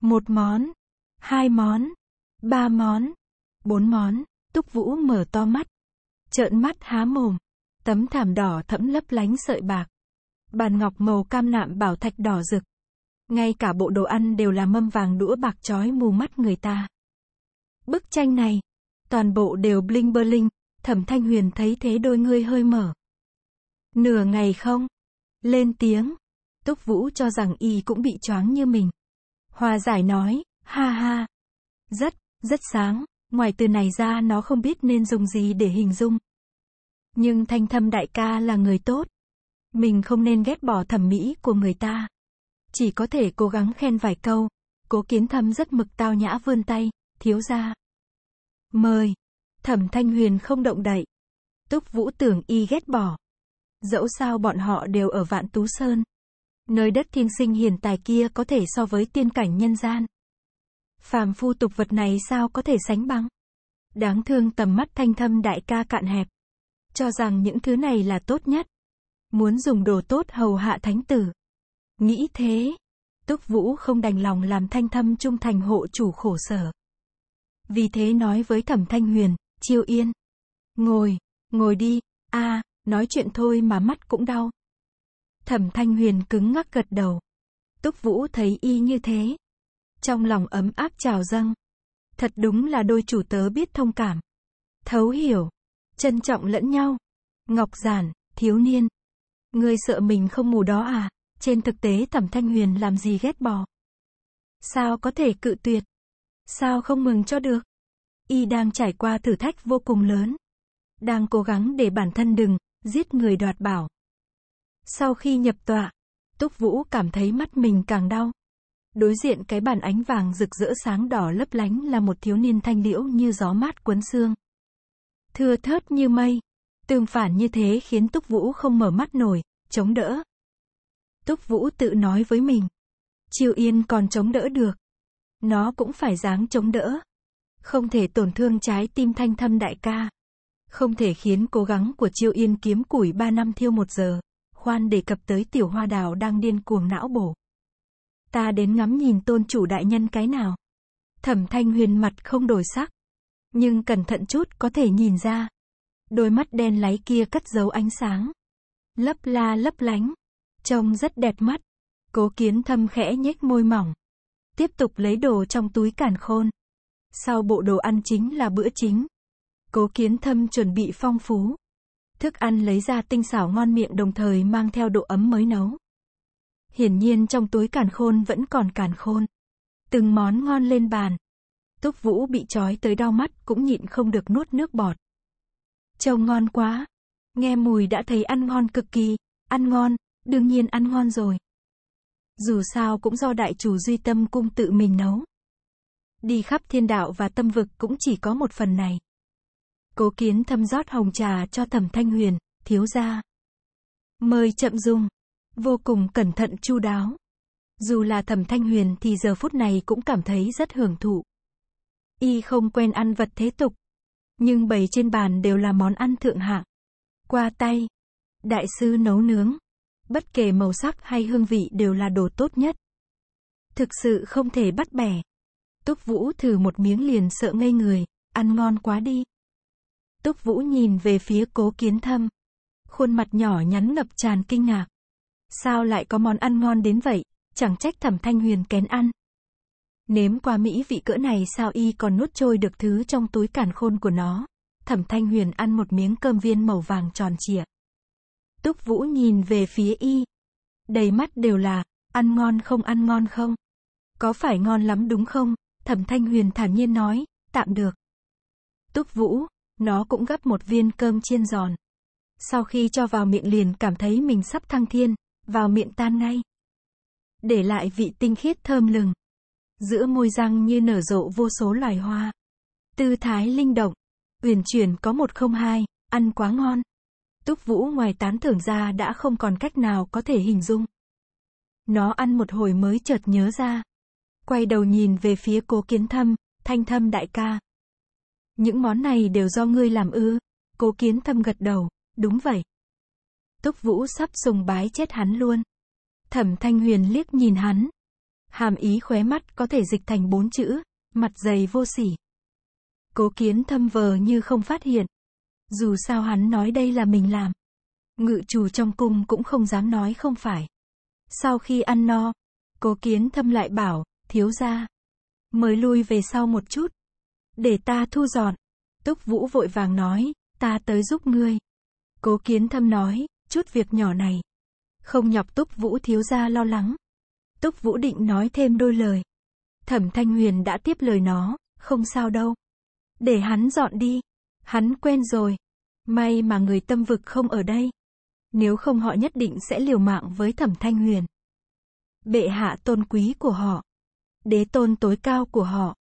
Một món, hai món, ba món, bốn món, Túc Vũ mở to mắt. Trợn mắt há mồm. Tấm thảm đỏ thẫm lấp lánh sợi bạc. Bàn ngọc màu cam nạm bảo thạch đỏ rực. Ngay cả bộ đồ ăn đều là mâm vàng đũa bạc chói mù mắt người ta. Bức tranh này. Toàn bộ đều bling bơ linh, Thẩm Thanh Huyền thấy thế đôi ngươi hơi mở. Nửa ngày không? Lên tiếng. Túc Vũ cho rằng y cũng bị choáng như mình. Hòa giải nói, ha ha. Rất, rất sáng, ngoài từ này ra nó không biết nên dùng gì để hình dung. Nhưng Thanh Thâm đại ca là người tốt. Mình không nên ghét bỏ thẩm mỹ của người ta. Chỉ có thể cố gắng khen vài câu. Cố Kiến Thâm rất mực tao nhã vươn tay, thiếu gia. Mời. Thẩm Thanh Huyền không động đậy. Túc Vũ tưởng y ghét bỏ. Dẫu sao bọn họ đều ở Vạn Tú Sơn. Nơi đất thiên sinh hiền tài kia có thể so với tiên cảnh nhân gian. Phàm phu tục vật này sao có thể sánh bằng. Đáng thương tầm mắt Thanh Thâm đại ca cạn hẹp. Cho rằng những thứ này là tốt nhất. Muốn dùng đồ tốt hầu hạ thánh tử. Nghĩ thế. Túc Vũ không đành lòng làm Thanh Thâm trung thành hộ chủ khổ sở. Vì thế nói với Thẩm Thanh Huyền, Chiêu Yên. Ngồi, Ngồi đi, a, à, nói chuyện thôi mà mắt cũng đau. Thẩm Thanh Huyền cứng ngắc gật đầu. Túc Vũ thấy y như thế, trong lòng ấm áp trào dâng. Thật đúng là đôi chủ tớ biết thông cảm, thấu hiểu, trân trọng lẫn nhau. Ngọc Giản, thiếu niên, ngươi sợ mình không mù đó à? Trên thực tế Thẩm Thanh Huyền làm gì ghét bỏ, sao có thể cự tuyệt, sao không mừng cho được. Y đang trải qua thử thách vô cùng lớn, đang cố gắng để bản thân đừng giết người đoạt bảo. Sau khi nhập tọa, Túc Vũ cảm thấy mắt mình càng đau. Đối diện cái bàn ánh vàng rực rỡ sáng đỏ lấp lánh là một thiếu niên thanh liễu như gió mát cuốn xương, thưa thớt như mây. Tương phản như thế khiến Túc Vũ không mở mắt nổi, chống đỡ. Túc Vũ tự nói với mình, Chiêu Yên còn chống đỡ được, nó cũng phải dáng chống đỡ. Không thể tổn thương trái tim Thanh Thâm đại ca, không thể khiến cố gắng của Chiêu Yên kiếm củi ba năm thiêu một giờ. Khoan đề cập tới Tiểu Hoa Đào đang điên cuồng não bổ. Ta đến ngắm nhìn tôn chủ đại nhân cái nào. Thẩm Thanh Huyền mặt không đổi sắc, nhưng cẩn thận chút có thể nhìn ra. Đôi mắt đen láy kia cất giấu ánh sáng, lấp la lấp lánh, trông rất đẹp mắt. Cố Kiến Thâm khẽ nhếch môi mỏng, tiếp tục lấy đồ trong túi càn khôn. Sau bộ đồ ăn chính là bữa chính. Cố Kiến Thâm chuẩn bị phong phú. Thức ăn lấy ra tinh xảo ngon miệng, đồng thời mang theo độ ấm mới nấu. Hiển nhiên trong túi càn khôn vẫn còn càn khôn. Từng món ngon lên bàn. Túc Vũ bị trói tới đau mắt cũng nhịn không được nuốt nước bọt. Trông ngon quá. Nghe mùi đã thấy ăn ngon cực kỳ. Ăn ngon, đương nhiên ăn ngon rồi. Dù sao cũng do đại chủ Duy Tâm Cung tự mình nấu. Đi khắp thiên đạo và tâm vực cũng chỉ có một phần này. Cố Kiến Thâm rót hồng trà cho Thẩm Thanh Huyền, thiếu gia. Mời chậm dùng. Vô cùng cẩn thận chu đáo. Dù là Thẩm Thanh Huyền thì giờ phút này cũng cảm thấy rất hưởng thụ. Y không quen ăn vật thế tục, nhưng bày trên bàn đều là món ăn thượng hạng. Qua tay, đại sư nấu nướng, bất kể màu sắc hay hương vị đều là đồ tốt nhất. Thực sự không thể bắt bẻ. Túc Vũ thử một miếng liền sợ ngây người, ăn ngon quá đi. Túc Vũ nhìn về phía Cố Kiến Thâm, khuôn mặt nhỏ nhắn ngập tràn kinh ngạc. Sao lại có món ăn ngon đến vậy, chẳng trách Thẩm Thanh Huyền kén ăn. Nếm qua mỹ vị cỡ này sao y còn nuốt trôi được thứ trong túi càn khôn của nó. Thẩm Thanh Huyền ăn một miếng cơm viên màu vàng tròn trịa. Túc Vũ nhìn về phía y, đầy mắt đều là, ăn ngon không ăn ngon không? Có phải ngon lắm đúng không? Thẩm Thanh Huyền thản nhiên nói, tạm được. Túc Vũ, nó cũng gắp một viên cơm chiên giòn. Sau khi cho vào miệng liền cảm thấy mình sắp thăng thiên, vào miệng tan ngay. Để lại vị tinh khiết thơm lừng. Giữa môi răng như nở rộ vô số loài hoa. Tư thái linh động, uyển chuyển có một không hai, ăn quá ngon. Túc Vũ ngoài tán thưởng ra đã không còn cách nào có thể hình dung. Nó ăn một hồi mới chợt nhớ ra. Quay đầu nhìn về phía Cố Kiến Thâm, Thanh Thâm đại ca. Những món này đều do ngươi làm ư? Cố Kiến Thâm gật đầu, đúng vậy. Túc Vũ sắp sùng bái chết hắn luôn. Thẩm Thanh Huyền liếc nhìn hắn. Hàm ý khóe mắt có thể dịch thành bốn chữ, mặt dày vô sỉ. Cố Kiến Thâm vờ như không phát hiện. Dù sao hắn nói đây là mình làm. Ngự chủ trong cung cũng không dám nói không phải. Sau khi ăn no, Cố Kiến Thâm lại bảo, thiếu gia, mới lui về sau một chút. Để ta thu dọn. Túc Vũ vội vàng nói, ta tới giúp ngươi. Cố Kiến Thâm nói, chút việc nhỏ này, không nhọc Túc Vũ thiếu gia lo lắng. Túc Vũ định nói thêm đôi lời. Thẩm Thanh Huyền đã tiếp lời nó, không sao đâu. Để hắn dọn đi. Hắn quen rồi. May mà người tâm vực không ở đây. Nếu không họ nhất định sẽ liều mạng với Thẩm Thanh Huyền. Bệ hạ tôn quý của họ. Đế tôn tối cao của họ.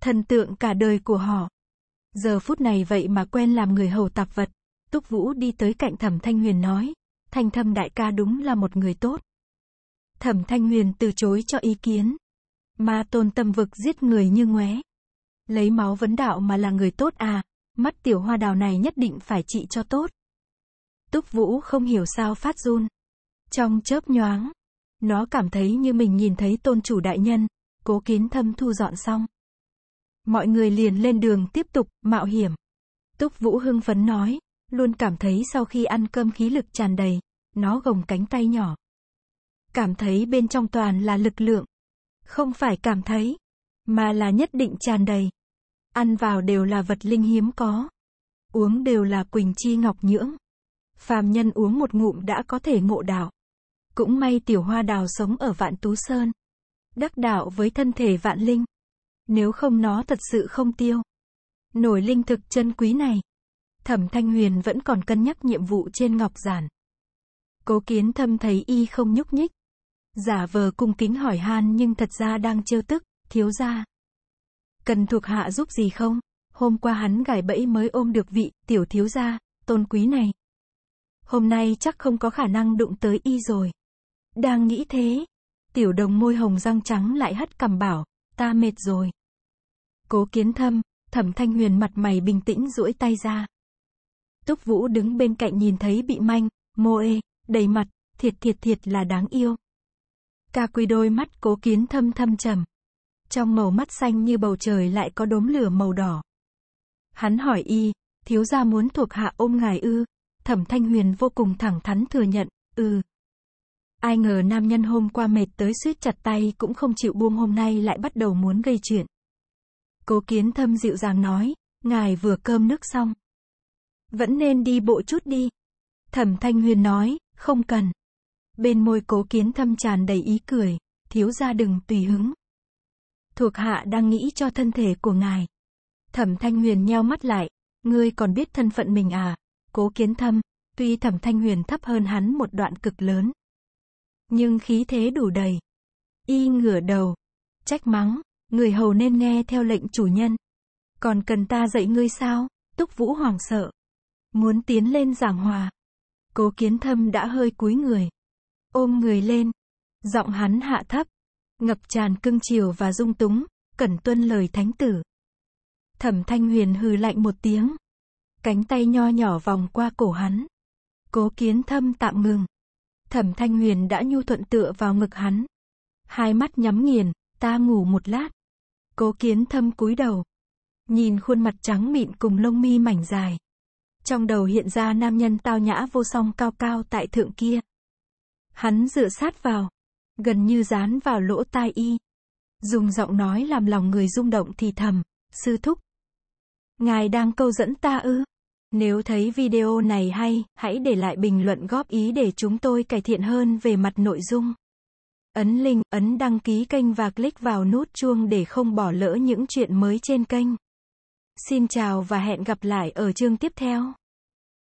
Thần tượng cả đời của họ. Giờ phút này vậy mà quen làm người hầu tạp vật. Túc Vũ đi tới cạnh Thẩm Thanh Huyền nói. Thanh Thâm đại ca đúng là một người tốt. Thẩm Thanh Huyền từ chối cho ý kiến. Ma tôn tâm vực giết người như ngoé. Lấy máu vấn đạo mà là người tốt à. Mắt Tiểu Hoa Đào này nhất định phải trị cho tốt. Túc Vũ không hiểu sao phát run. Trong chớp nhoáng, nó cảm thấy như mình nhìn thấy tôn chủ đại nhân. Cố Kiến Thâm thu dọn xong, mọi người liền lên đường tiếp tục mạo hiểm. Túc Vũ hưng phấn nói, luôn cảm thấy sau khi ăn cơm khí lực tràn đầy, nó gồng cánh tay nhỏ. Cảm thấy bên trong toàn là lực lượng. Không phải cảm thấy, mà là nhất định tràn đầy. Ăn vào đều là vật linh hiếm có. Uống đều là quỳnh chi ngọc nhưỡng. Phàm nhân uống một ngụm đã có thể ngộ đạo. Cũng may tiểu hoa đào sống ở Vạn Tú Sơn. Đắc đạo với thân thể vạn linh. Nếu không nó thật sự không tiêu. Nổi linh thực chân quý này. Thẩm Thanh Huyền vẫn còn cân nhắc nhiệm vụ trên ngọc giản. Cố Kiến Thâm thấy y không nhúc nhích. Giả vờ cung kính hỏi han nhưng thật ra đang trêu tức, thiếu gia. Cần thuộc hạ giúp gì không? Hôm qua hắn gài bẫy mới ôm được vị tiểu thiếu gia, tôn quý này. Hôm nay chắc không có khả năng đụng tới y rồi. Đang nghĩ thế. Tiểu đồng môi hồng răng trắng lại hất cằm bảo, ta mệt rồi. Cố Kiến Thâm, Thẩm Thanh Huyền mặt mày bình tĩnh duỗi tay ra. Túc Vũ đứng bên cạnh nhìn thấy bị manh, mô ê, đầy mặt, thiệt thiệt thiệt là đáng yêu. Ca quy đôi mắt Cố Kiến Thâm thâm trầm. Trong màu mắt xanh như bầu trời lại có đốm lửa màu đỏ. Hắn hỏi y, thiếu gia muốn thuộc hạ ôm ngài ư? Thẩm Thanh Huyền vô cùng thẳng thắn thừa nhận, ừ. Ai ngờ nam nhân hôm qua mệt tới suýt chặt tay cũng không chịu buông, hôm nay lại bắt đầu muốn gây chuyện. Cố Kiến Thâm dịu dàng nói, ngài vừa cơm nước xong. Vẫn nên đi bộ chút đi. Thẩm Thanh Huyền nói, không cần. Bên môi Cố Kiến Thâm tràn đầy ý cười, thiếu gia đừng tùy hứng. Thuộc hạ đang nghĩ cho thân thể của ngài. Thẩm Thanh Huyền nheo mắt lại, ngươi còn biết thân phận mình à? Cố Kiến Thâm, tuy Thẩm Thanh Huyền thấp hơn hắn một đoạn cực lớn. Nhưng khí thế đủ đầy. Y ngửa đầu. Trách mắng, người hầu nên nghe theo lệnh chủ nhân. Còn cần ta dạy ngươi sao? Túc Vũ hoảng sợ. Muốn tiến lên giảng hòa. Cố Kiến Thâm đã hơi cúi người. Ôm người lên. Giọng hắn hạ thấp. Ngập tràn cưng chiều và dung túng. Cẩn tuân lời thánh tử. Thẩm Thanh Huyền hừ lạnh một tiếng. Cánh tay nho nhỏ vòng qua cổ hắn. Cố Kiến Thâm tạm ngừng. Thẩm Thanh Huyền đã nhu thuận tựa vào ngực hắn. Hai mắt nhắm nghiền, ta ngủ một lát. Cố Kiến Thâm cúi đầu. Nhìn khuôn mặt trắng mịn cùng lông mi mảnh dài. Trong đầu hiện ra nam nhân tao nhã vô song cao cao tại thượng kia. Hắn dựa sát vào. Gần như dán vào lỗ tai y. Dùng giọng nói làm lòng người rung động thì thầm, sư thúc. Ngài đang câu dẫn ta ư? Nếu thấy video này hay, hãy để lại bình luận góp ý để chúng tôi cải thiện hơn về mặt nội dung. Ấn link, ấn đăng ký kênh và click vào nút chuông để không bỏ lỡ những chuyện mới trên kênh. Xin chào và hẹn gặp lại ở chương tiếp theo.